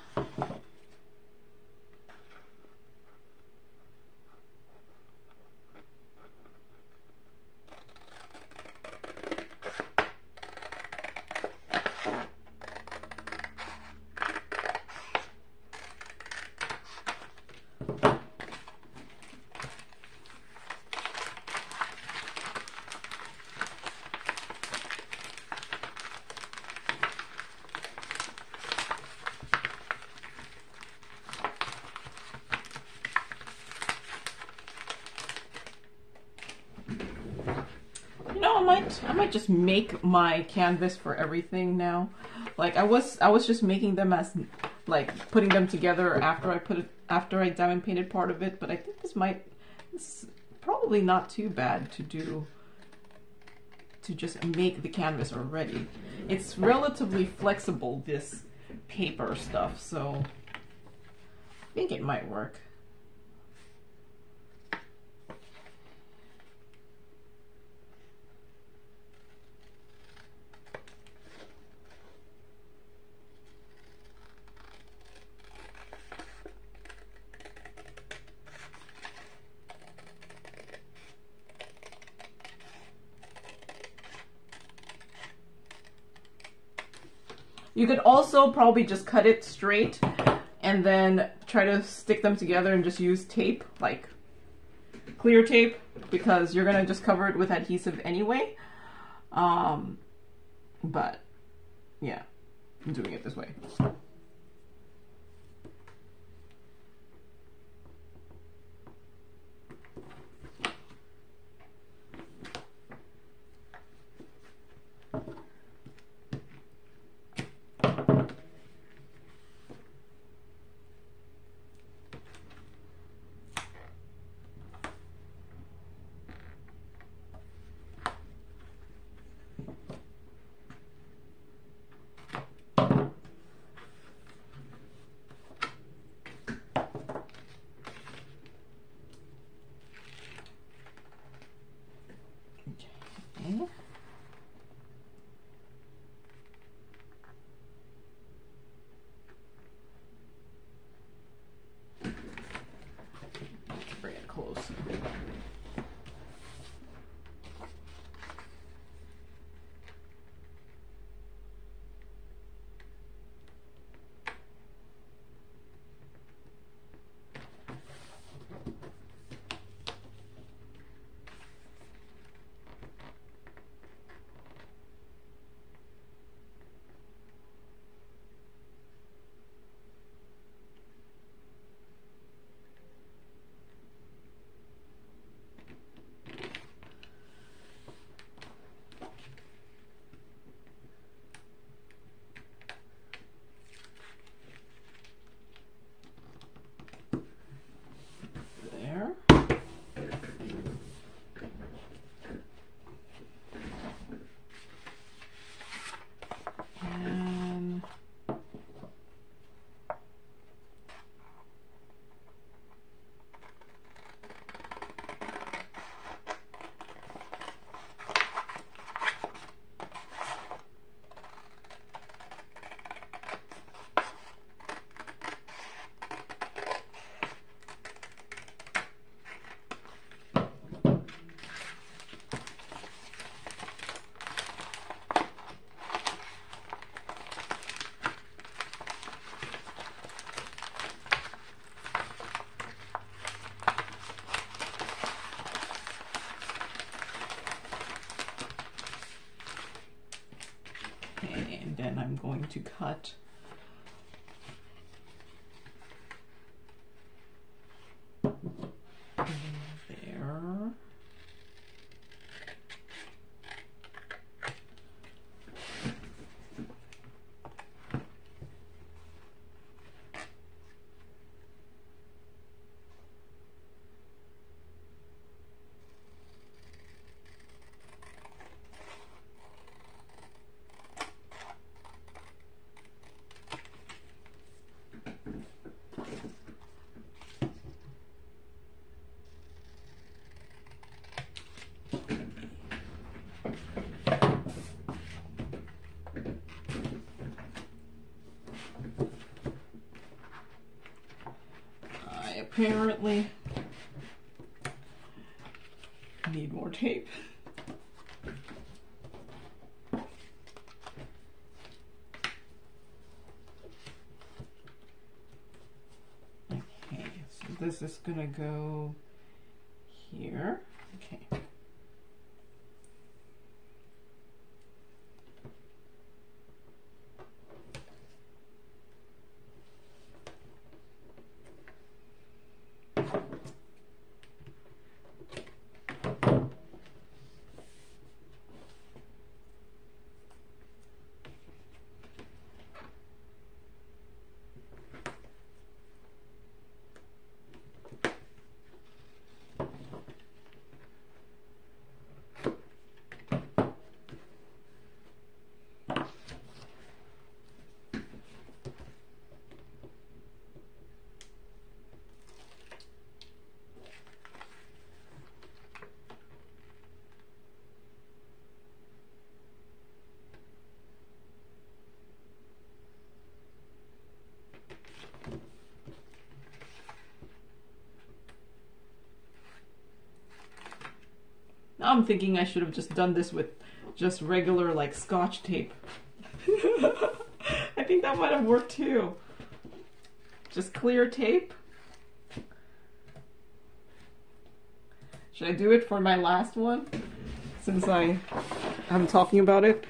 I might just make my canvas for everything now. Like I was just making them as like putting them together after I diamond painted part of it, but I think this is probably not too bad to just make the canvas already. It's relatively flexible, this paper stuff, so I think it might work. You could also probably just cut it straight and then try to stick them together and just use tape, like clear tape, because you're gonna just cover it with adhesive anyway. But yeah, I'm doing it this way. and then I'm going to cut there. Apparently need more tape. Okay, so this is gonna go here. Okay. I'm thinking I should have just done this with just regular like Scotch tape. I think that might have worked too. Just clear tape. Should I do it for my last one since I'm talking about it?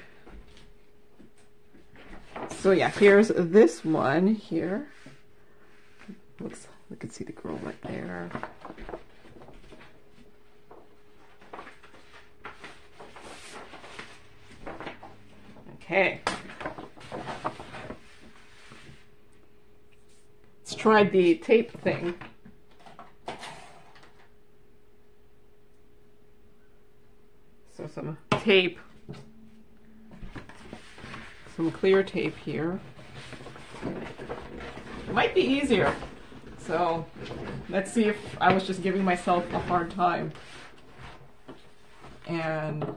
So yeah, here's this one here. Looks, we can see the girl right there. Okay, let's try the tape thing. So some tape, some clear tape here. It might be easier. So let's see if I was just giving myself a hard time. And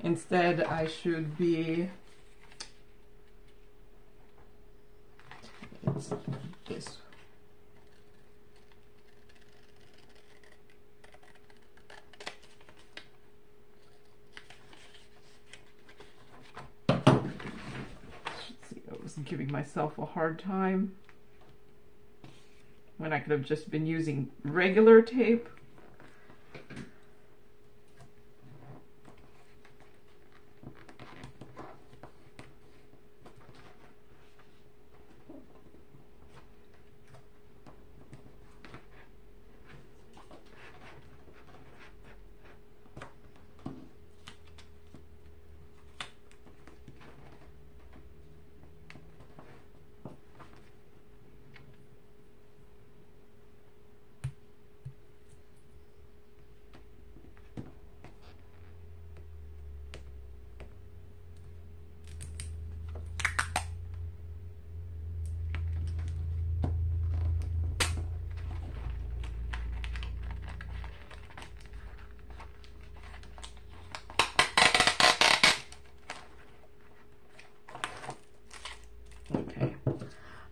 instead I should be this. Let's see, I was giving myself a hard time when I could have just been using regular tape.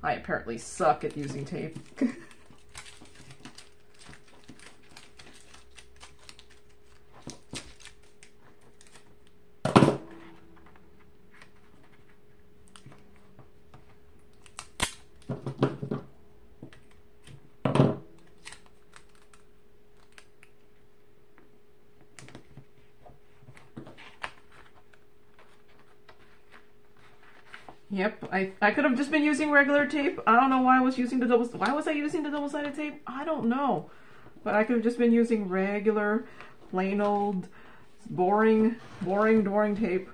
I apparently suck at using tape. Yep, I could have just been using regular tape. I don't know why I was using the double. Why was I using the double-sided tape? I don't know. But I could have just been using regular, plain old, boring tape.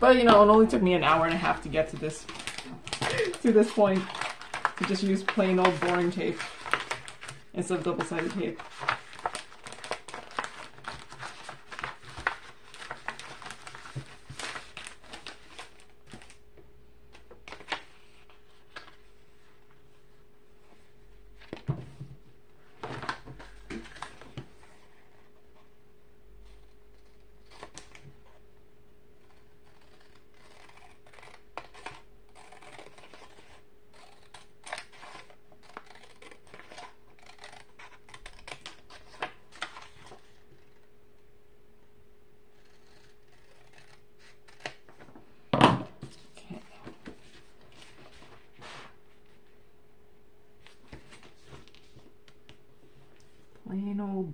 But you know, it only took me an hour and a half to get to this point, to just use plain old boring tape instead of double-sided tape.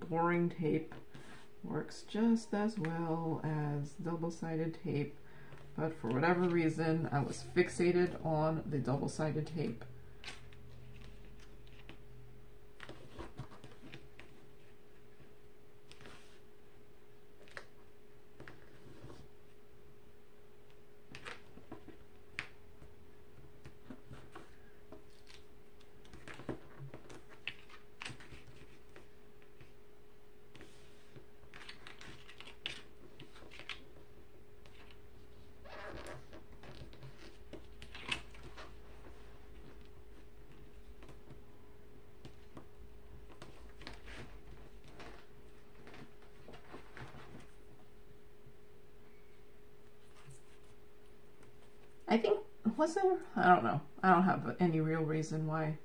Boring tape works just as well as double-sided tape, but for whatever reason I was fixated on the double-sided tape. I think, was there? I don't know. I don't have any real reason why.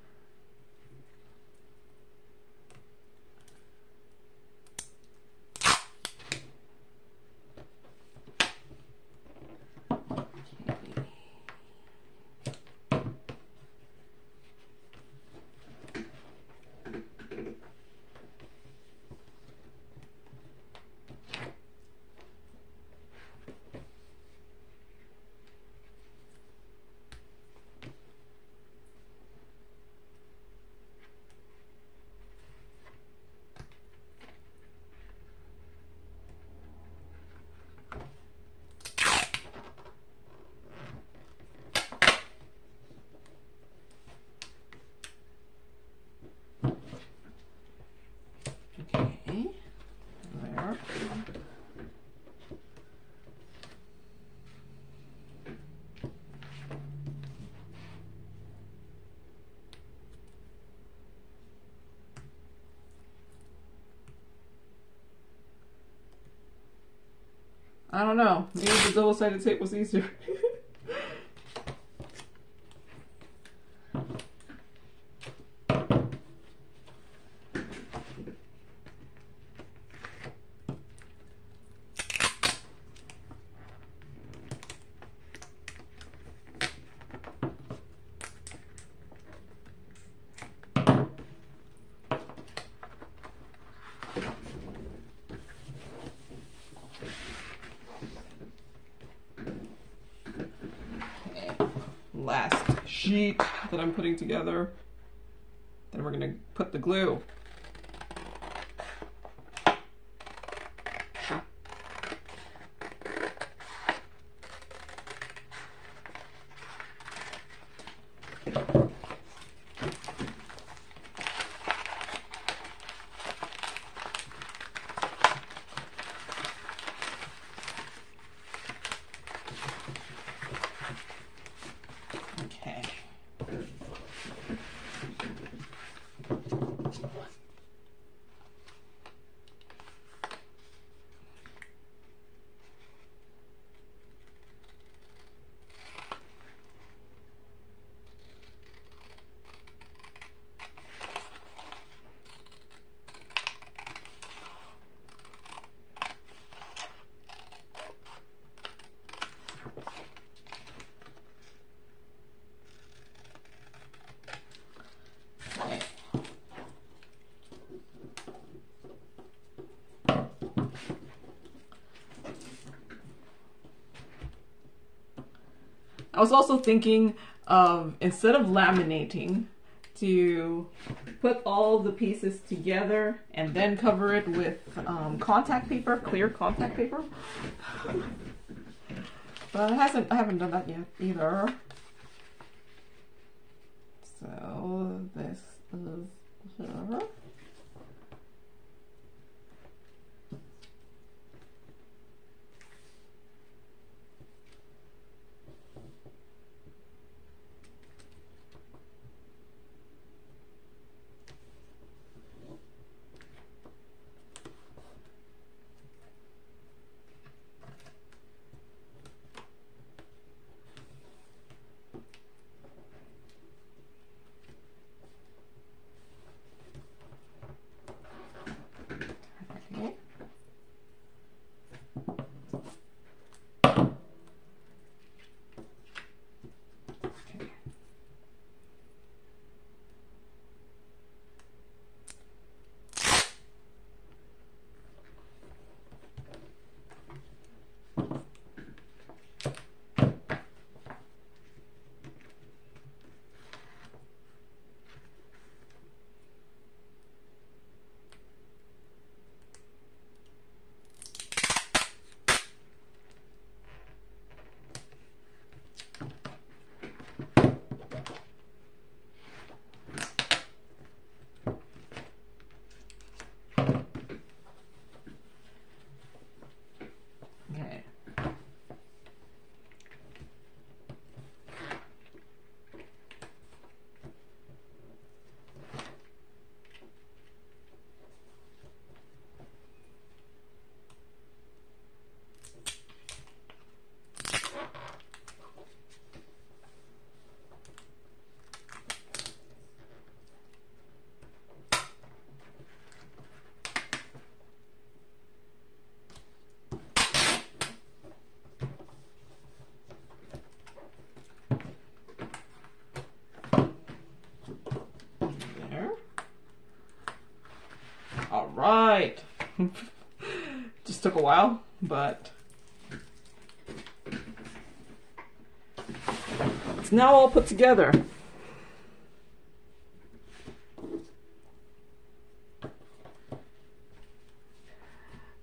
I don't know, maybe the double-sided tape was easier. Last sheet that I'm putting together. Then we're gonna put the glue. I was also thinking of, instead of laminating, to put all the pieces together and then cover it with contact paper, clear contact paper. But I haven't done that yet either. So this is here. Right. Just took a while, but it's now all put together.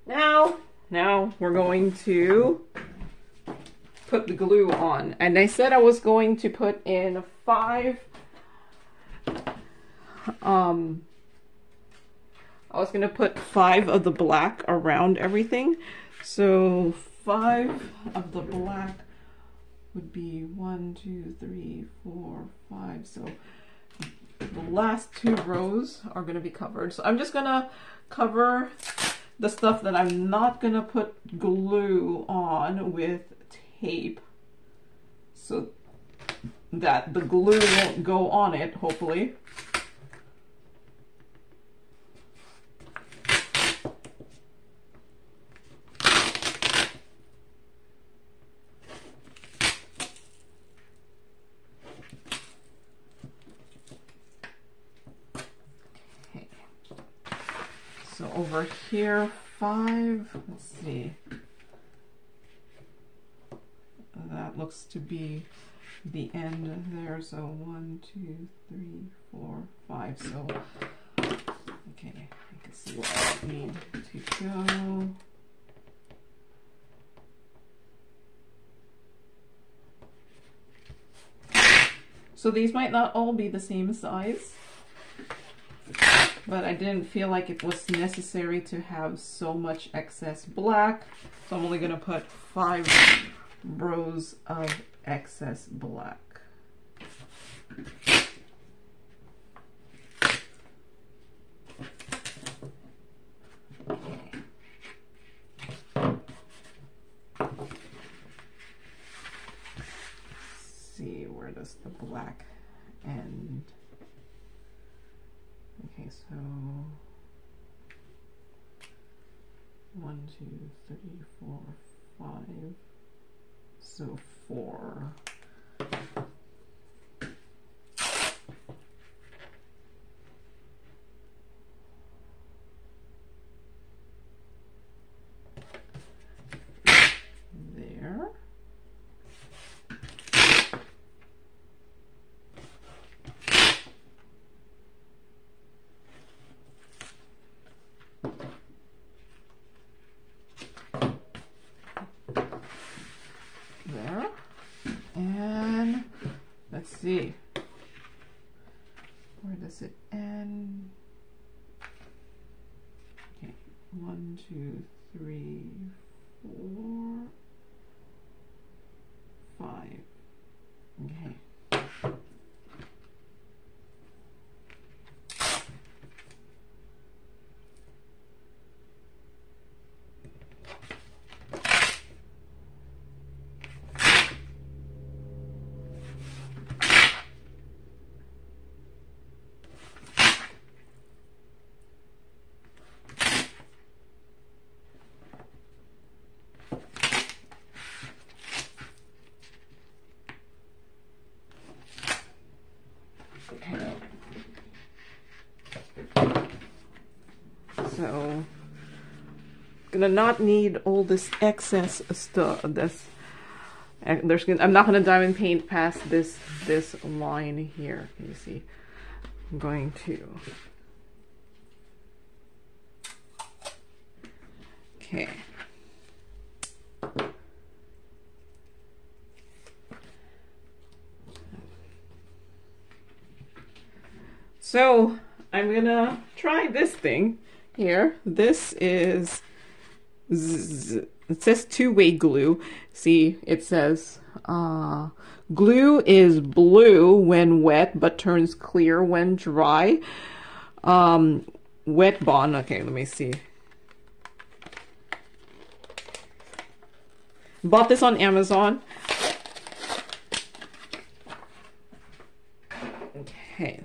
Now we're going to put the glue on. And I said I was going to put in 5 I was gonna put 5 of the black around everything. So 5 of the black would be 1, 2, 3, 4, 5. So the last 2 rows are gonna be covered. So I'm just gonna cover the stuff that I'm not gonna put glue on with tape so that the glue won't go on it, hopefully. Over here, 5, let's see, that looks to be the end there, so 1, 2, 3, 4, 5, so, okay, I can see what I need to go. So these might not all be the same size, but I didn't feel like it was necessary to have so much excess black. So I'm only gonna put 5 rows of excess black. Let's see, where does the black end? Okay, so 1, 2, 3, 4, 5, so 4. There. see. Where does it end? Okay, 1, 2, 3, 4, 5. Okay. So, gonna not need all this excess stuff. This, I'm not gonna diamond paint past this line here. You see, I'm going to. Okay. So I'm gonna try this thing. Here, this is, it says two-way glue. See, it says glue is blue when wet but turns clear when dry. Wet bond, okay, let me see. Bought this on Amazon. Okay,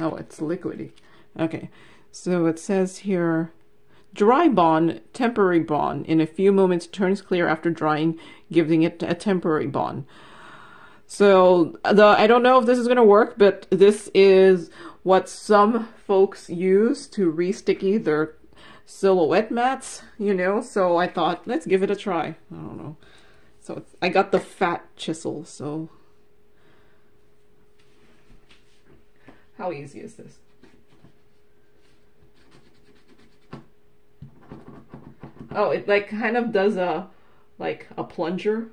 oh, it's liquidy, okay. So it says here, dry bond, temporary bond. In a few moments, turns clear after drying, giving it a temporary bond. So I don't know if this is going to work, but this is what some folks use to re-sticky their silhouette mats, you know. So I thought, let's give it a try. I don't know. So it's, I got the fat chisel, so. How easy is this? Oh, it like kind of does a, like a plunger.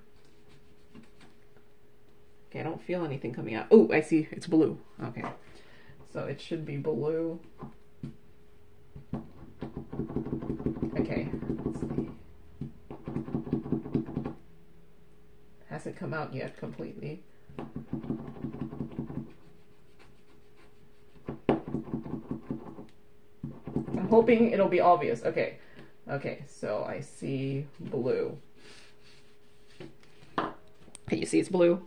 Okay, I don't feel anything coming out. Oh, I see, it's blue. Okay, so it should be blue. Okay, let's see. Hasn't come out yet completely. I'm hoping it'll be obvious. Okay. Okay, so I see blue. Can you see it's blue?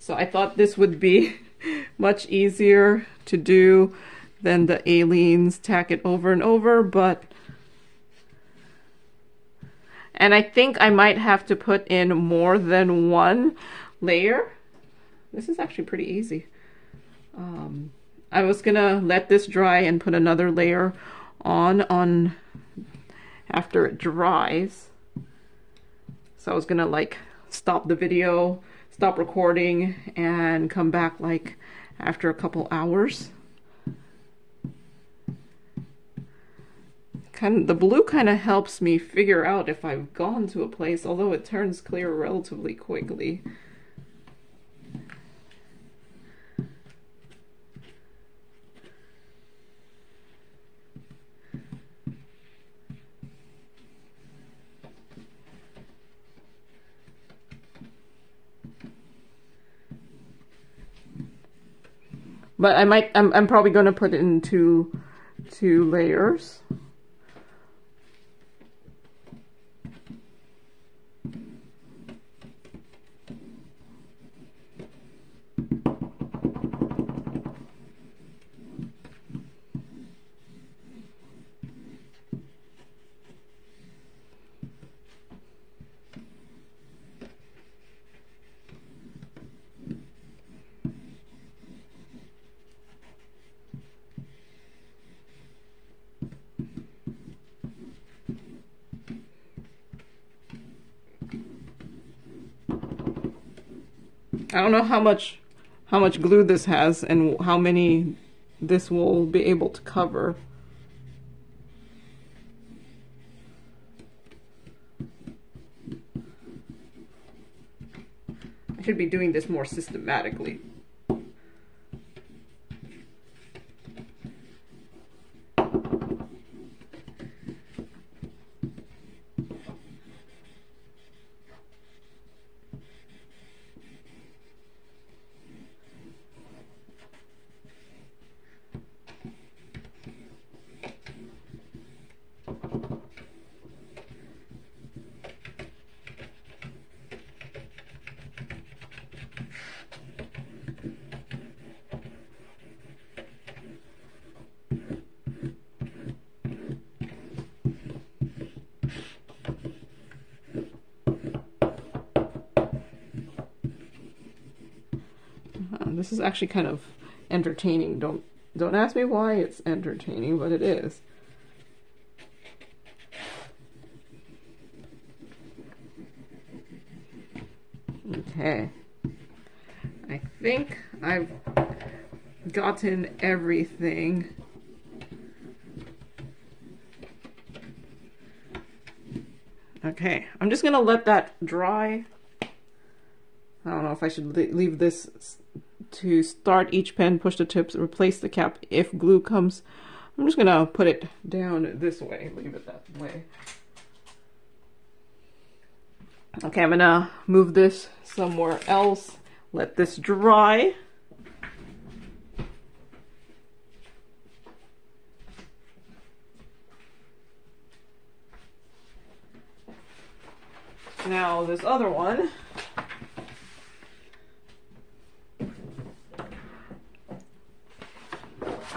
So I thought this would be much easier to do than the Aleene's Tack It Over and Over, but... And I think I might have to put in more than one layer. This is actually pretty easy. I was gonna let this dry and put another layer on after it dries. So I was gonna like stop the video, stop recording, and come back like after a couple hours. Kind of, the blue kind of helps me figure out if I've gone to a place, although it turns clear relatively quickly. But I might, I'm probably going to put it in two layers. I don't know how much glue this has and how many this will be able to cover. I should be doing this more systematically. This is actually kind of entertaining. Don't ask me why it's entertaining, but it is. Okay. I think I've gotten everything. Okay, I'm just gonna let that dry. I don't know if I should leave this to start each pen, push the tips, replace the cap if glue comes. I'm just gonna put it down this way, leave it that way. Okay, I'm gonna move this somewhere else, let this dry. Now this other one,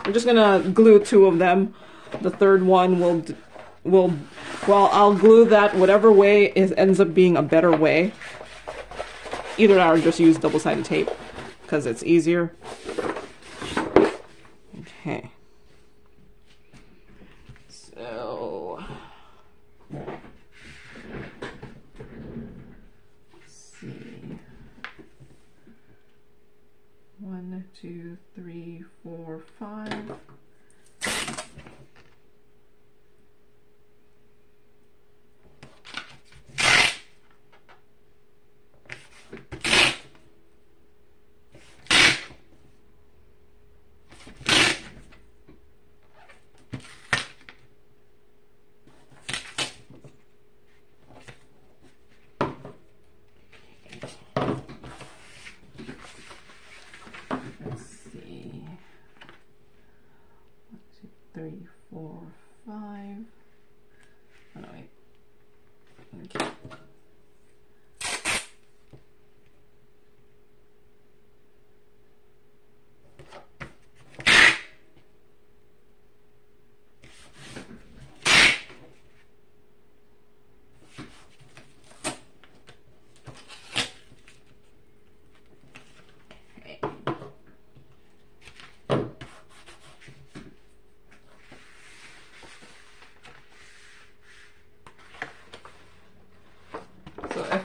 I'm just gonna glue two of them. The third one well, I'll glue that whatever way ends up being a better way. Either that or just use double-sided tape because it's easier. Okay. So let's see. 1, 2, 3, 4, 5.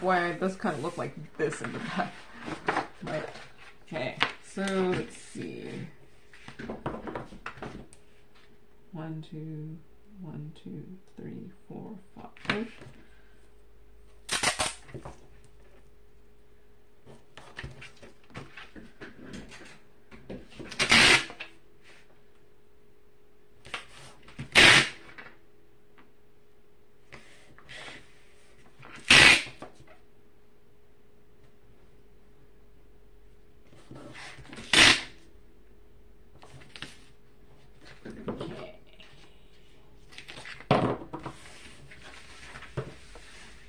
Why it does kind of look like this in the back. But, okay, so let's see. 1, 2, 1, 2, 3, 4, 5.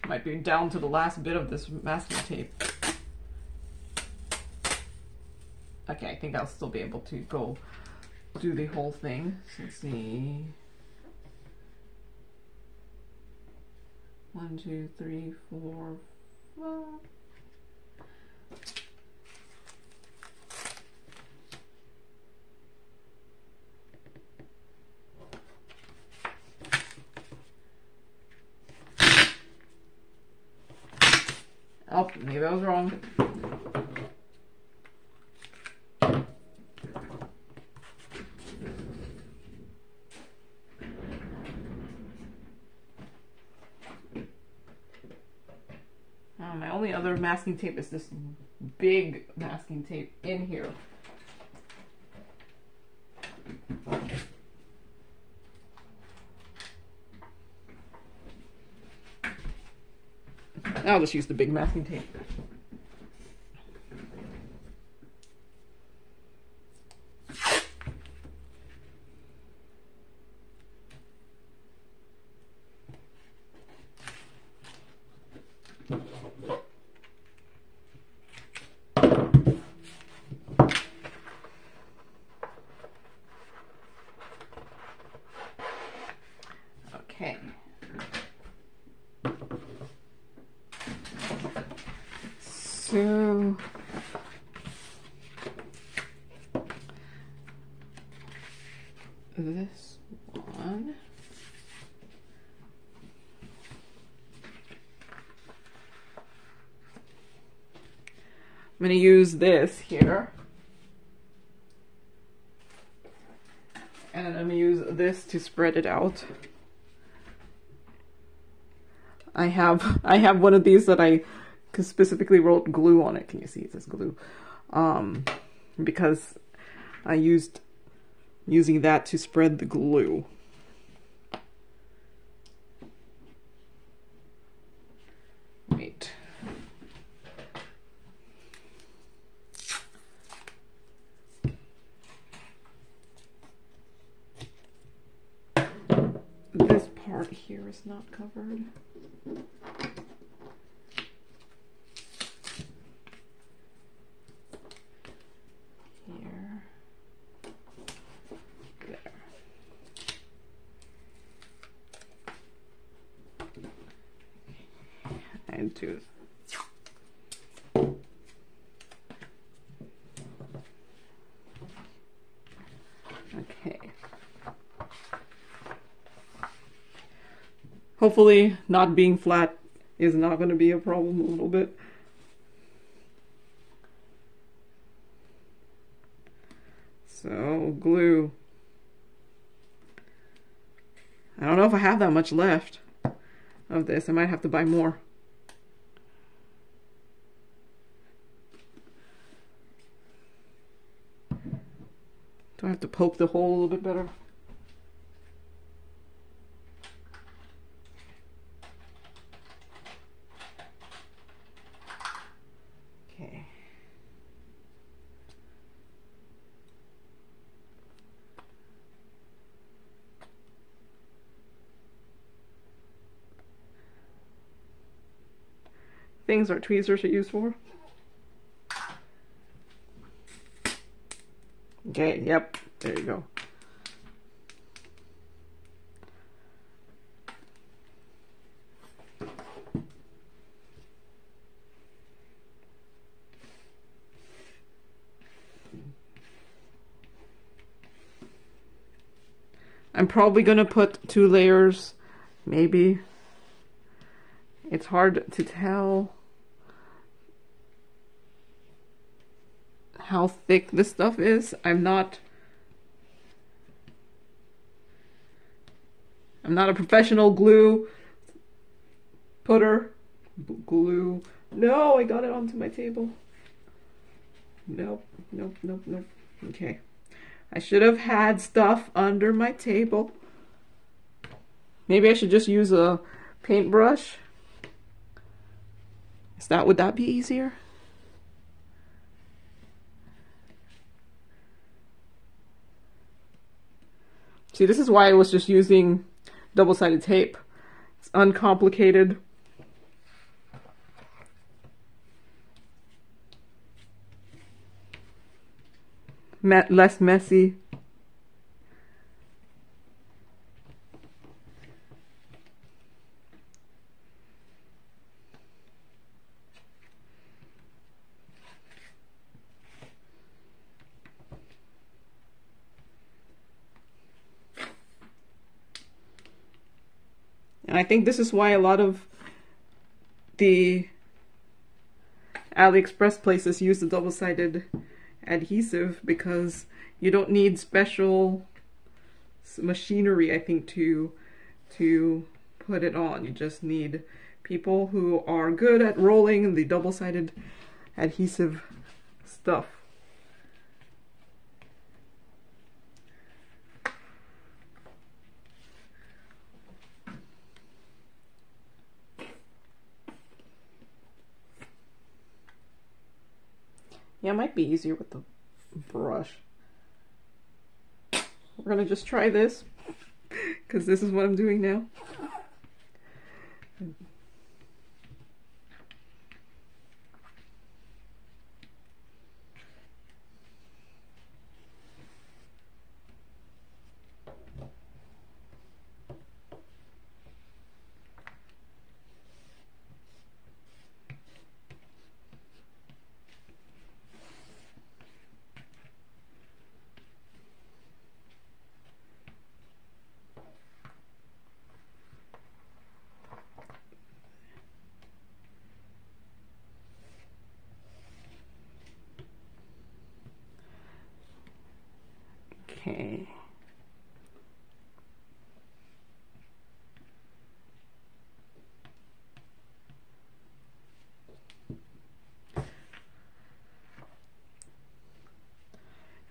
Might be down to the last bit of this masking tape. Okay, I think I'll still be able to go do the whole thing. So let's see. 1, 2, 3, 4, 5. Oh, maybe I was wrong. My only other masking tape is this big masking tape in here. I'll just use the big masking tape. So this one, I'm going to use this here, and I'm going to use this to spread it out. I have one of these that I specifically wrote glue on it. Can you see it says glue? Because I using that to spread the glue. Wait. This part here is not covered. Okay. Hopefully not being flat is not going to be a problem a little bit. So, glue. I don't know if I have that much left of this. I might have to buy more. Do I have to poke the hole a little bit better? Okay. Things our tweezers are used for. Okay, yep, there you go. I'm probably gonna put two layers, maybe. It's hard to tell how thick this stuff is. I'm not a professional glue putter. Glue. No, I got it onto my table. Nope, nope, nope, nope. Okay. I should have had stuff under my table. Maybe I should just use a paintbrush. Would that be easier? See, this is why I was just using double-sided tape. It's uncomplicated. Less messy. And I think this is why a lot of the AliExpress places use the double-sided adhesive, because you don't need special machinery, I think, to put it on. You just need people who are good at rolling the double-sided adhesive stuff. Yeah, it might be easier with the brush. We're gonna just try this because this is what I'm doing now.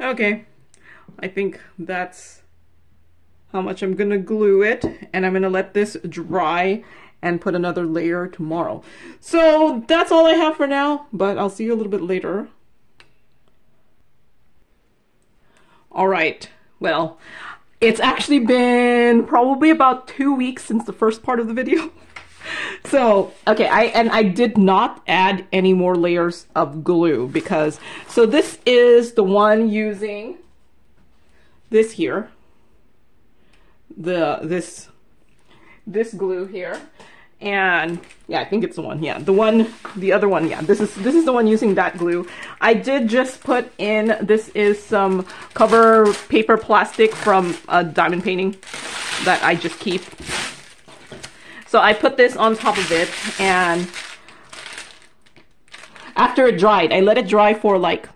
Okay, I think that's how much I'm gonna glue it, and I'm gonna let this dry and put another layer tomorrow. So that's all I have for now, but I'll see you a little bit later. All right, well, it's actually been probably about 2 weeks since the first part of the video. So, okay, I did not add any more layers of glue because, so this is the one using this here, this glue here, and yeah, I think it's the one, yeah, the other one, yeah, this is the one using that glue. I did just put in, this is some cover paper plastic from a diamond painting that I just keep. So I put this on top of it, and after it dried, I let it dry for like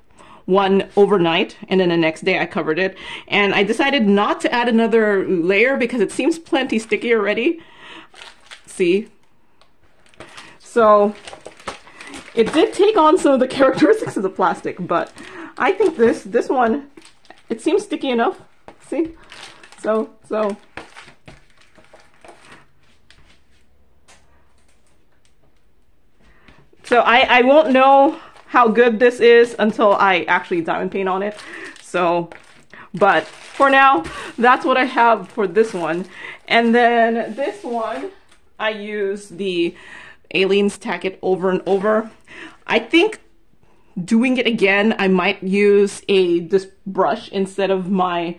one overnight, and then the next day I covered it. And I decided not to add another layer because it seems plenty sticky already. See? So it did take on some of the characteristics of the plastic, but I think this one, it seems sticky enough. See? So. So I won't know how good this is until I actually diamond paint on it. So, but for now, that's what I have for this one. And then this one, I use the Aleene's Tacky over and over. I think doing it again, I might use this brush instead of my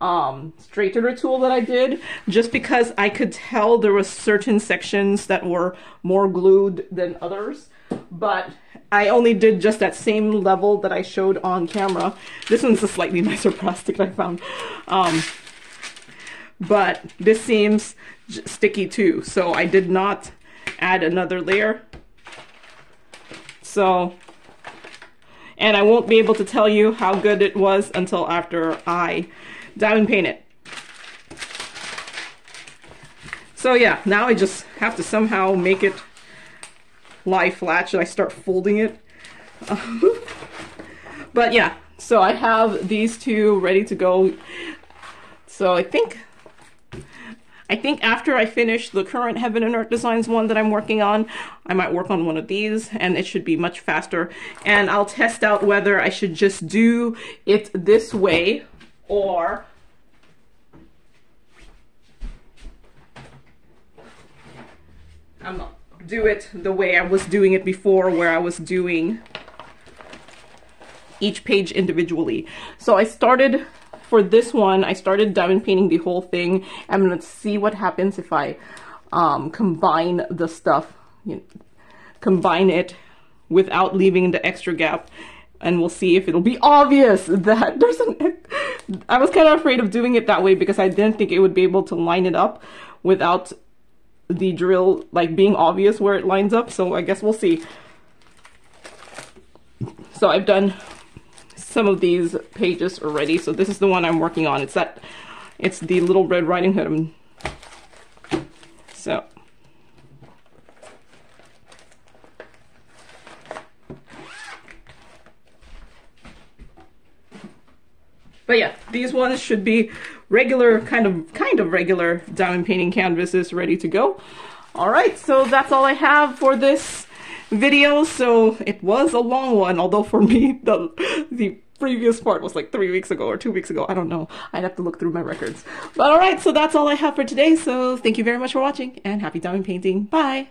straightener tool that I did, just because I could tell there were certain sections that were more glued than others. But I only did just that same level that I showed on camera. This one's a slightly nicer plastic I found. But this seems sticky too, so I did not add another layer. So, and I won't be able to tell you how good it was until after I diamond paint it. So yeah, now I just have to somehow make it lie flat. Should I start folding it? But yeah, so I have these two ready to go. So I think after I finish the current Heaven and Earth Designs one that I'm working on, I might work on one of these, and it should be much faster. And I'll test out whether I should just do it this way or I'm gonna do it the way I was doing it before, where I was doing each page individually. So I started, for this one, I started diamond painting the whole thing. I'm gonna see what happens if I combine the stuff, combine it without leaving the extra gap. And we'll see if it'll be obvious that there's an... I was kind of afraid of doing it that way because I didn't think it would be able to line it up without the drill like being obvious where it lines up. So I guess we'll see. So I've done some of these pages already. So this is the one I'm working on. It's the Little Red Riding Hood. So. But yeah, these ones should be regular, kind of regular diamond painting canvases ready to go. All right, so that's all I have for this video. So it was a long one, although for me, the previous part was like 3 weeks ago or 2 weeks ago. I don't know. I'd have to look through my records. But all right, so that's all I have for today. So thank you very much for watching and happy diamond painting. Bye.